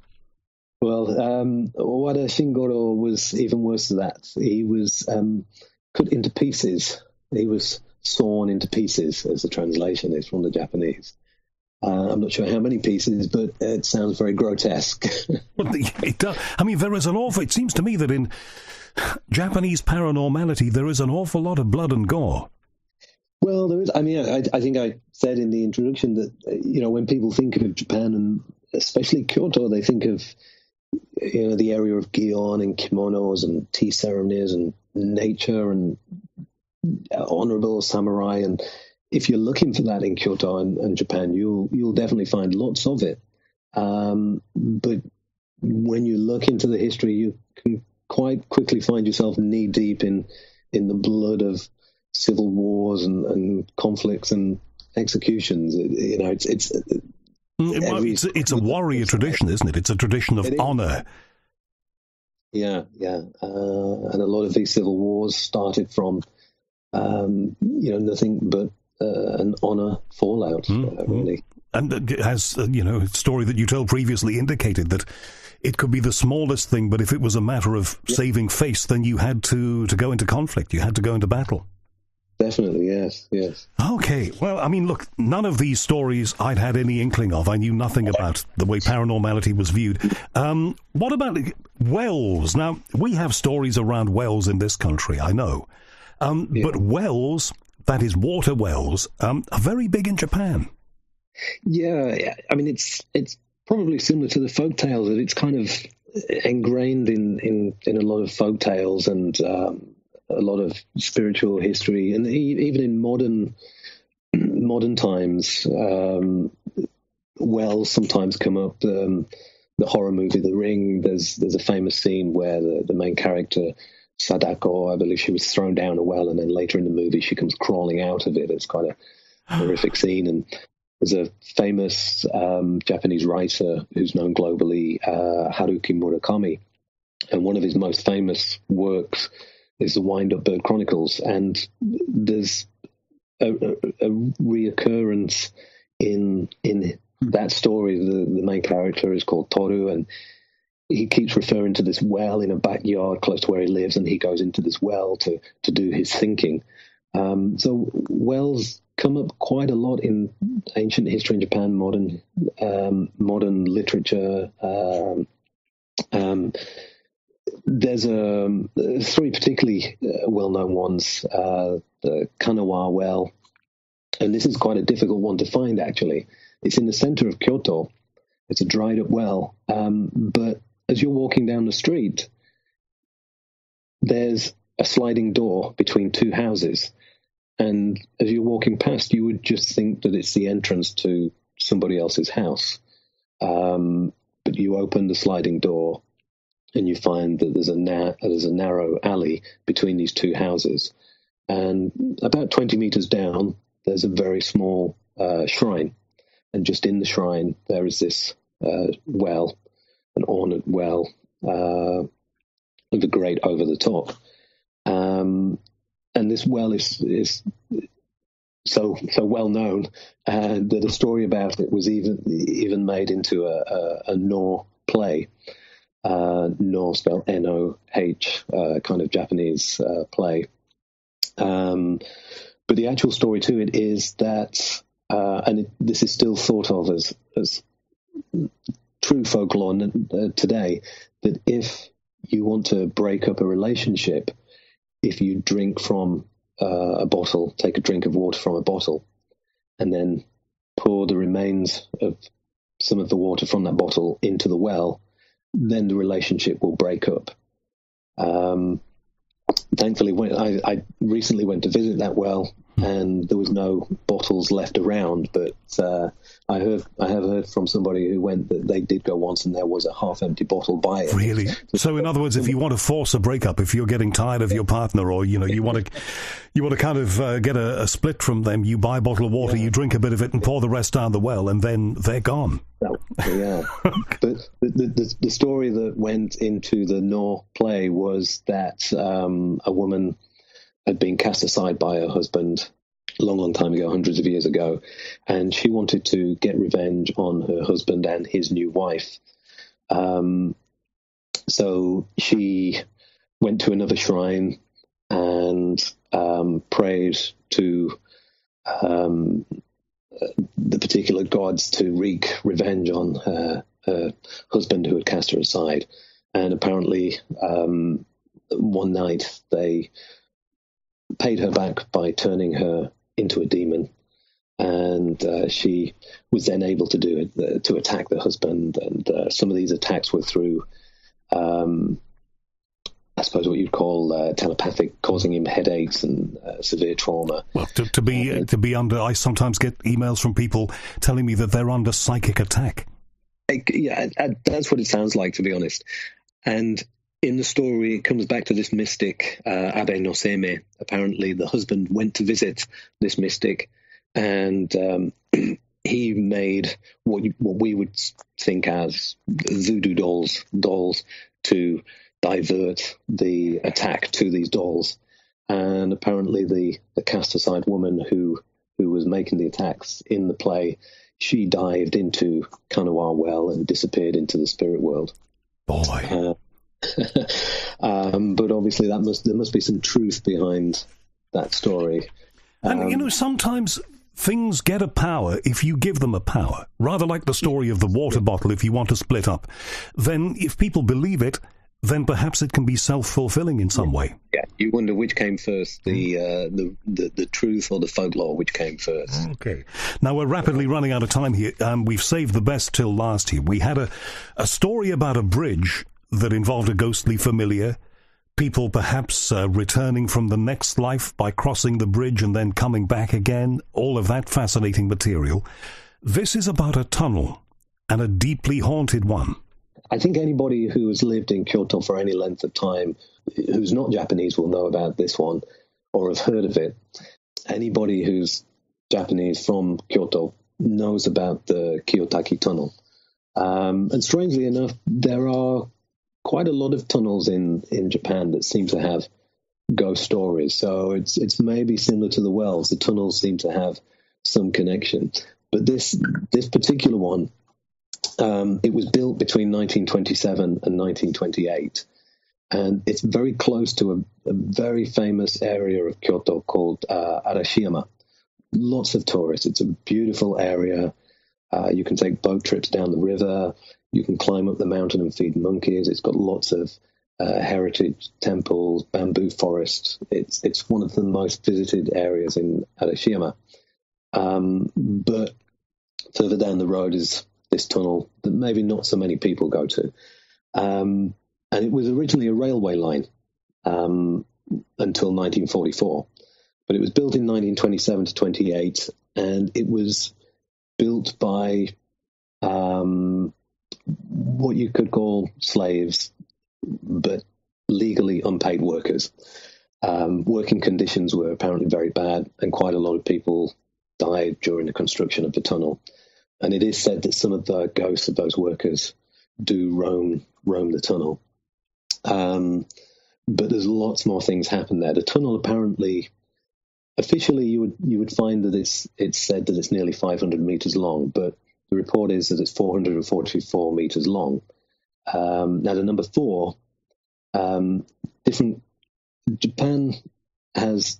Well, Owada Shingoro was even worse than that. He was cut into pieces. He was sawn into pieces, as the translation is from the Japanese. I'm not sure how many pieces, but it sounds very grotesque. Well, it does. I mean, there is an awful... It seems to me that in Japanese paranormality, there is an awful lot of blood and gore. Well, there is. I mean, I think I said in the introduction that, you know, when people think of Japan and especially Kyoto, they think of, you know, the area of gion and kimonos and tea ceremonies and nature and honorable samurai. And if you're looking for that in Kyoto and Japan, you'll definitely find lots of it. But when you look into the history, you can quite quickly find yourself knee deep in the blood of civil wars and conflicts and executions. You know, it's a warrior tradition, isn't it? It's a tradition of honor. Yeah. And a lot of these civil wars started from, you know, nothing but an honor fallout, really. And as, you know, a story that you told previously indicated that it could be the smallest thing, but if it was a matter of saving face, then you had to go into conflict. You had to go into battle. Definitely, yes. Okay, well, I mean, look, none of these stories I'd had any inkling of. I knew nothing about the way paranormality was viewed. What about wells? Now, we have stories around wells in this country, I know. But wells, that is water wells, are very big in Japan. Yeah, I mean, it's probably similar to the folktales, that it's kind of ingrained in a lot of folktales and... a lot of spiritual history, and even in modern times, wells sometimes come up. The horror movie The Ring, there's a famous scene where the main character, Sadako, I believe she was thrown down a well, and then later in the movie she comes crawling out of it. It's quite a horrific scene. And there's a famous Japanese writer who's known globally, Haruki Murakami, and one of his most famous works is the Wind Up Bird Chronicles, and there's a reoccurrence in that story. The main character is called Toru, and he keeps referring to this well in a backyard close to where he lives, and he goes into this well to do his thinking. So wells come up quite a lot in ancient history in Japan, modern literature. There's three particularly well-known ones, the Kanawa well, and this is quite a difficult one to find, actually. It's in the center of Kyoto. It's a dried-up well, but as you're walking down the street, there's a sliding door between two houses, and as you're walking past, you would just think that it's the entrance to somebody else's house. But you open the sliding door, and you find that there's a narrow alley between these two houses. And about 20 meters down, there's a very small shrine. And just in the shrine, there is this well, an ornate well with a grate over the top. And this well is so well known that a story about it was even made into a Noh play. Noh, spelled N-O-H, kind of Japanese play. But the actual story to it is that, this is still thought of as true folklore today, that if you want to break up a relationship, if you drink from a bottle, take a drink of water from a bottle, and then pour the remains of some of the water from that bottle into the well, then the relationship will break up. thankfully, I recently went to visit that well, and there was no bottles left around. But I have heard from somebody who went that they did go once, and there was a half-empty bottle by it. Really? So, in other words, if you want to force a breakup, if you're getting tired of your partner, or you want to kind of get a split from them, you buy a bottle of water, you drink a bit of it, and pour the rest down the well, and then they're gone. Yeah. But the story that went into the Noh play was that a woman had been cast aside by her husband a long, long time ago, hundreds of years ago, and she wanted to get revenge on her husband and his new wife. So she went to another shrine and prayed to the particular gods to wreak revenge on her husband who had cast her aside. And apparently one night they paid her back by turning her into a demon, and she was then able to do it, to attack the husband. And some of these attacks were through, I suppose, what you'd call telepathic, causing him headaches and severe trauma. Well, to be under, I sometimes get emails from people telling me that they're under psychic attack. That's what it sounds like, to be honest. And in the story, it comes back to this mystic, Abe no Seimei. Apparently, the husband went to visit this mystic, and he made what we would think as voodoo dolls to divert the attack to these dolls. And apparently, the cast-aside woman who was making the attacks in the play, she dived into Kanawa well and disappeared into the spirit world. Boy. But obviously there must be some truth behind that story. And, sometimes things get a power if you give them a power. Rather like the story of the water bottle, if you want to split up, then if people believe it, then perhaps it can be self-fulfilling in some way. Yeah, you wonder which came first, the truth or the folklore, which came first. Okay. Now, we're rapidly running out of time here. We've saved the best till last here. We had a story about a bridge that involved a ghostly familiar, people perhaps returning from the next life by crossing the bridge and then coming back again, all of that fascinating material. This is about a tunnel, and a deeply haunted one. I think anybody who has lived in Kyoto for any length of time who's not Japanese will know about this one or have heard of it. Anybody who's Japanese from Kyoto knows about the Kiyotaki Tunnel. And strangely enough, there are quite a lot of tunnels in Japan that seem to have ghost stories. So it's maybe similar to the wells. The tunnels seem to have some connection. But this particular one, it was built between 1927 and 1928. And it's very close to a very famous area of Kyoto called Arashiyama. Lots of tourists. It's a beautiful area. You can take boat trips down the river. You can climb up the mountain and feed monkeys. It's got lots of heritage temples, bamboo forests. It's one of the most visited areas in Arashiyama. But further down the road is this tunnel that maybe not so many people go to. And it was originally a railway line until 1944. But it was built in 1927 to 28, and it was built by what you could call slaves, but legally unpaid workers. Working conditions were apparently very bad, and quite a lot of people died during the construction of the tunnel. And it is said that some of the ghosts of those workers do roam the tunnel. But there's lots more things happen there. The tunnel apparently, officially, you would find that it's said that it's nearly 500 meters long, but the report is that it's 444 meters long. Now, the number 4, Japan has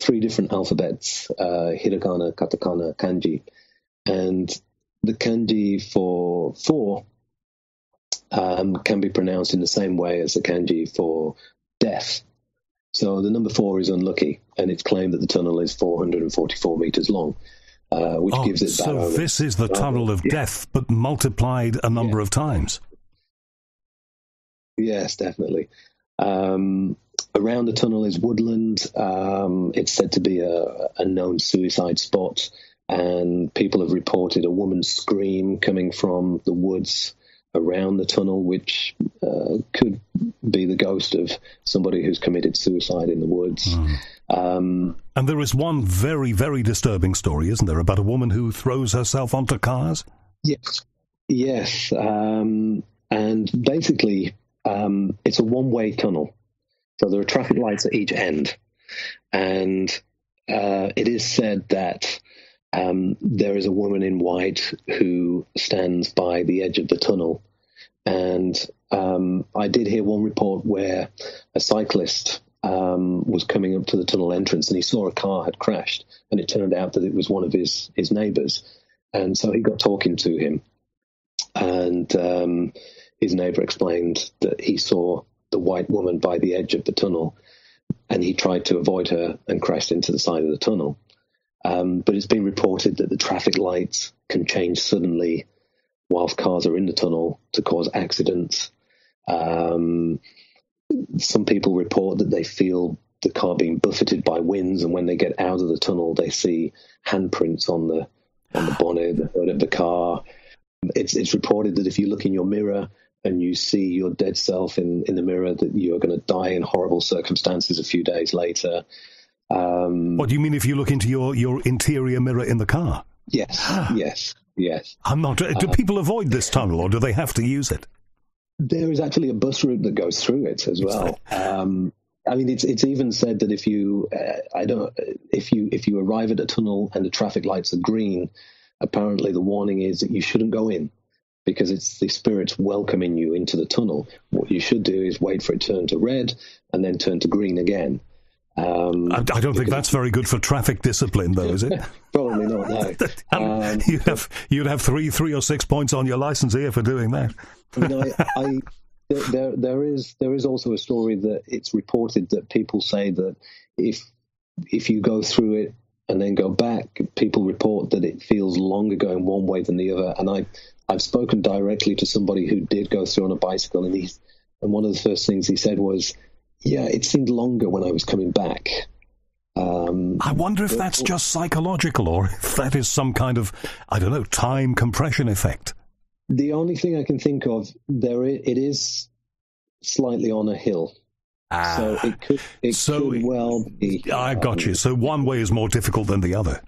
3 different alphabets: hiragana, katakana, kanji, and the kanji for 4 can be pronounced in the same way as the kanji for death. So the number 4 is unlucky, and it's claimed that the tunnel is 444 meters long. Which gives it so over. This is the tunnel of death, but multiplied a number of times. Yes, definitely. Around the tunnel is woodland. It's said to be a known suicide spot, and people have reported a woman's scream coming from the woods around the tunnel, which could be the ghost of somebody who's committed suicide in the woods. Mm. And there is one very, very disturbing story, isn't there, about a woman who throws herself onto cars? Yes. And basically, it's a one-way tunnel. So there are traffic lights at each end. And it is said that there is a woman in white who stands by the edge of the tunnel. And I did hear one report where a cyclist was coming up to the tunnel entrance and he saw a car had crashed, and it turned out that it was one of his neighbours. And so he got talking to him, and his neighbour explained that he saw the white woman by the edge of the tunnel, and he tried to avoid her and crashed into the side of the tunnel. But it's been reported that the traffic lights can change suddenly whilst cars are in the tunnel to cause accidents. Some people report that they feel the car being buffeted by winds, and when they get out of the tunnel, they see handprints on the bonnet, the hood of the car. It's reported that if you look in your mirror and you see your dead self in the mirror, that you are going to die in horrible circumstances a few days later. What do you mean if you look into your interior mirror in the car? Yes. I'm not. Do people avoid this tunnel, or do they have to use it? There is actually a bus route that goes through it as well. I mean, it's even said that if you arrive at a tunnel and the traffic lights are green, apparently the warning is that you shouldn't go in, because it's the spirits welcoming you into the tunnel. What you should do is wait for it to turn to red and then turn to green again. I don't think that's very good for traffic discipline, though, is it? Probably not, no. You'd have three or six points on your license here for doing that. There is also a story that it's reported that people say that if you go through it and then go back, people report that it feels longer going one way than the other. And I've spoken directly to somebody who did go through on a bicycle, and one of the first things he said was, yeah, it seemed longer when I was coming back. I wonder if that's just psychological, or if that is some kind of, I don't know, time compression effect. The only thing I can think of, it is slightly on a hill. So it could well be. I got you. So one way is more difficult than the other.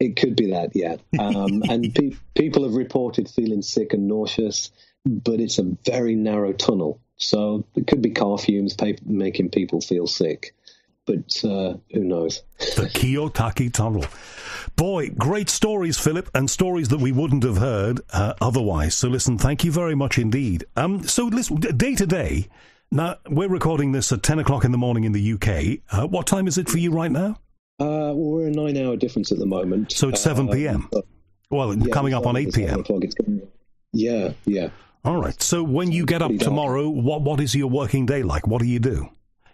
It could be that, yeah. And people have reported feeling sick and nauseous, but it's a very narrow tunnel. So it could be car fumes making people feel sick. But who knows? The Kiyotaki Tunnel. Boy, great stories, Philip, and stories that we wouldn't have heard otherwise. So listen, thank you very much indeed. So listen, day to day, now we're recording this at 10 o'clock in the morning in the UK. What time is it for you right now? We're a 9-hour difference at the moment. So it's 7 p.m. Coming up on 8 p.m. Yeah. All right. So when you get up tomorrow, what is your working day like? What do you do?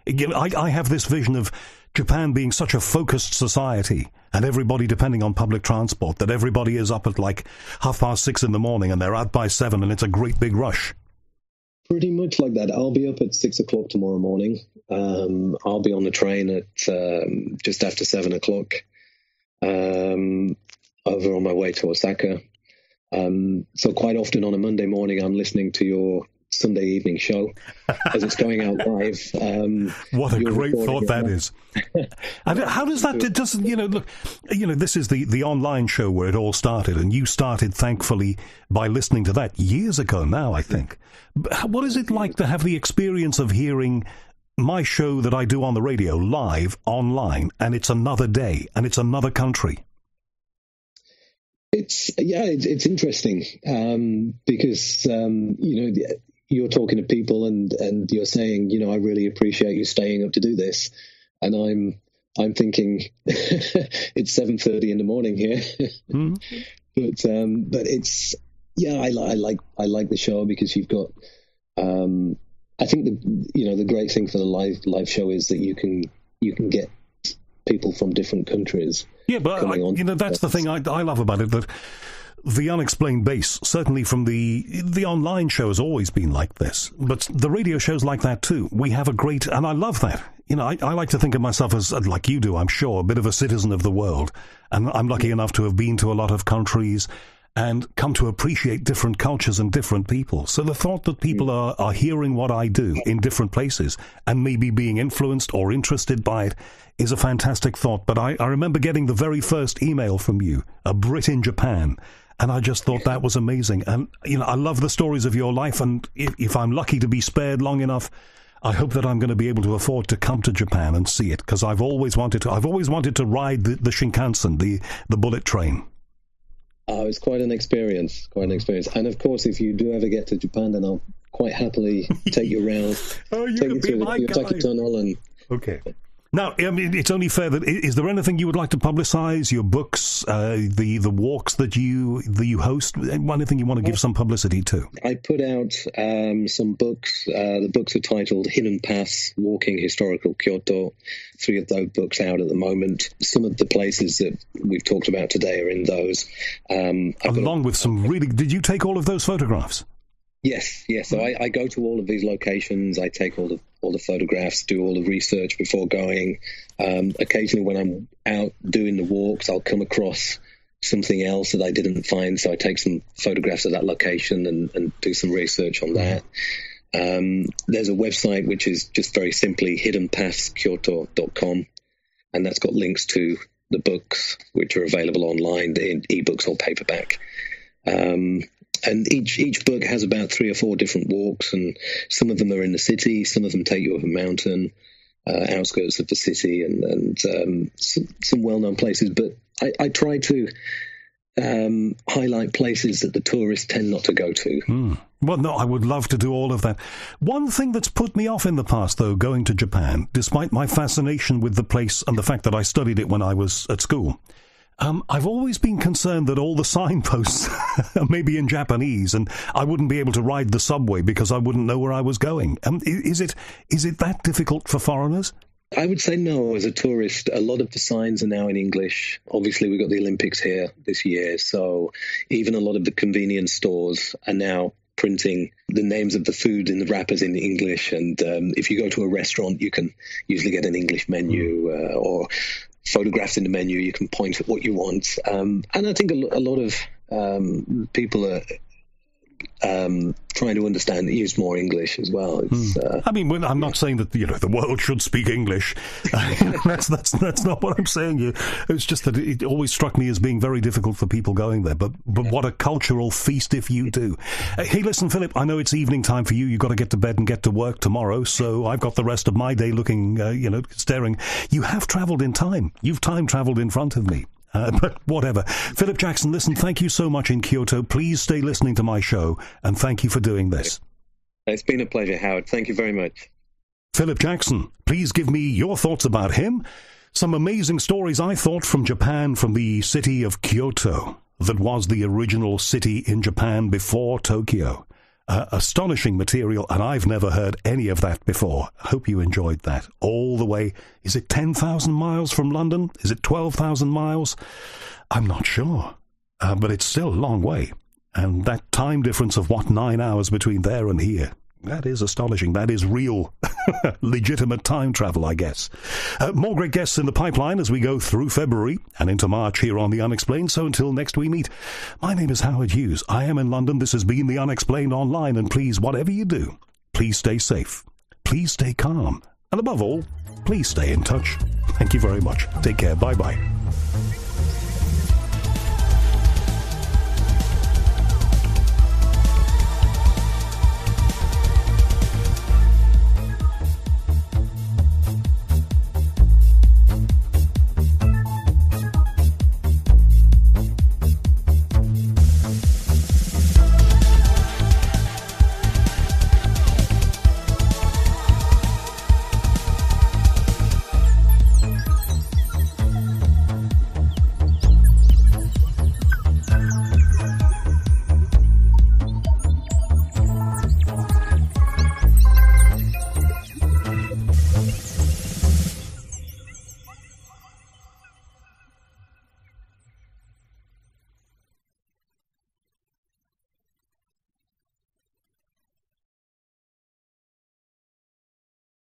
I have this vision of Japan being such a focused society and everybody depending on public transport that everybody is up at like 6:30 in the morning and they're out by 7, and it's a great big rush. Pretty much like that. I'll be up at 6:00 tomorrow morning. I'll be on the train at just after 7:00 over on my way to Osaka. So quite often on a Monday morning, I'm listening to your Sunday evening show as it's going out live. What a great thought that is! And how does that? It doesn't, look, this is the online show where it all started, and you started thankfully by listening to that years ago now, I think. But what is it like to have the experience of hearing my show that I do on the radio live online, and it's another day and it's another country? It's interesting because you're talking to people and you're saying, I really appreciate you staying up to do this, and I'm thinking it's 7:30 in the morning here, mm-hmm. but it's I like the show because you've got I think the great thing for the live show is that you can get people from different countries. Yeah, but that's the thing I love about it, that The Unexplained base, certainly from the online show, has always been like this. But the radio show's like that too. We have a great, and I love that. You know, I like to think of myself as, like you do, I'm sure, a bit of a citizen of the world. And I'm lucky enough to have been to a lot of countries and come to appreciate different cultures and different people. So the thought that people are hearing what I do in different places and maybe being influenced or interested by it is a fantastic thought. But I remember getting the very first email from you, a Brit in Japan, and I just thought that was amazing. And, you know, I love the stories of your life, and if I'm lucky to be spared long enough, I hope that I'm going to be able to afford to come to Japan and see it, because I've always wanted to. I've always wanted to ride the Shinkansen, the bullet train. Oh, it's quite an experience, And of course, if you do ever get to Japan, then I'll quite happily take you around, take you through the Kiyotaki Tunnel. And okay. Now, I mean, it's only fair that, is there anything you would like to publicise? Your books, the walks that you host, anything you want to give some publicity to? I put out some books. The books are titled Hidden Paths, Walking Historical Kyoto. 3 of those books out at the moment. Some of the places that we've talked about today are in those. Along with some really... Did you take all of those photographs? Yes. So I go to all of these locations. I take all the photographs, do all the research before going. Occasionally when I'm out doing the walks, I'll come across something else that I didn't find. So I take some photographs of that location and do some research on that. There's a website which is just very simply hiddenpathskyoto.com, and that's got links to the books which are available online, in ebooks or paperback. And each book has about 3 or 4 different walks, and some of them are in the city, some of them take you up a mountain, outskirts of the city, and some well-known places. But I try to highlight places that the tourists tend not to go to. Well, no, I would love to do all of that. One thing that's put me off in the past, though, going to Japan, despite my fascination with the place and the fact that I studied it when I was at school, I've always been concerned that all the signposts are maybe in Japanese, and I wouldn't be able to ride the subway because I wouldn't know where I was going. Is it that difficult for foreigners? I would say no. As a tourist, a lot of the signs are now in English. Obviously, we've got the Olympics here this year, so even a lot of the convenience stores are now printing the names of the food in the wrappers in English. And if you go to a restaurant, you can usually get an English menu or photographs in the menu. You can point at what you want. And I think a lot of people are trying to understand and use more English as well. I mean, I'm not saying that, you know, the world should speak English. That's not what I'm saying here. It's just that it always struck me as being very difficult for people going there. But what a cultural feast if you do. Hey, listen, Philip, I know it's evening time for you. You've got to get to bed and get to work tomorrow. So I've got the rest of my day looking, staring. You have travelled in time. You've time travelled in front of me. But whatever. Phillip Jackson, listen, thank you so much in Kyoto. Please stay listening to my show, and thank you for doing this. It's been a pleasure, Howard. Thank you very much. Phillip Jackson, please give me your thoughts about him. Some amazing stories, I thought, from Japan, from the city of Kyoto, that was the original city in Japan before Tokyo. Astonishing material, and I've never heard any of that before. I hope you enjoyed that. All the way, is it 10,000 miles from London? Is it 12,000 miles? I'm not sure, but it's still a long way. And that time difference of, 9 hours between there and here? That is astonishing. That is real, legitimate time travel, I guess. More great guests in the pipeline as we go through February and into March here on The Unexplained. So until next we meet, my name is Howard Hughes. I am in London. This has been The Unexplained Online. And please, whatever you do, please stay safe. Please stay calm. And above all, please stay in touch. Thank you very much. Take care. Bye-bye.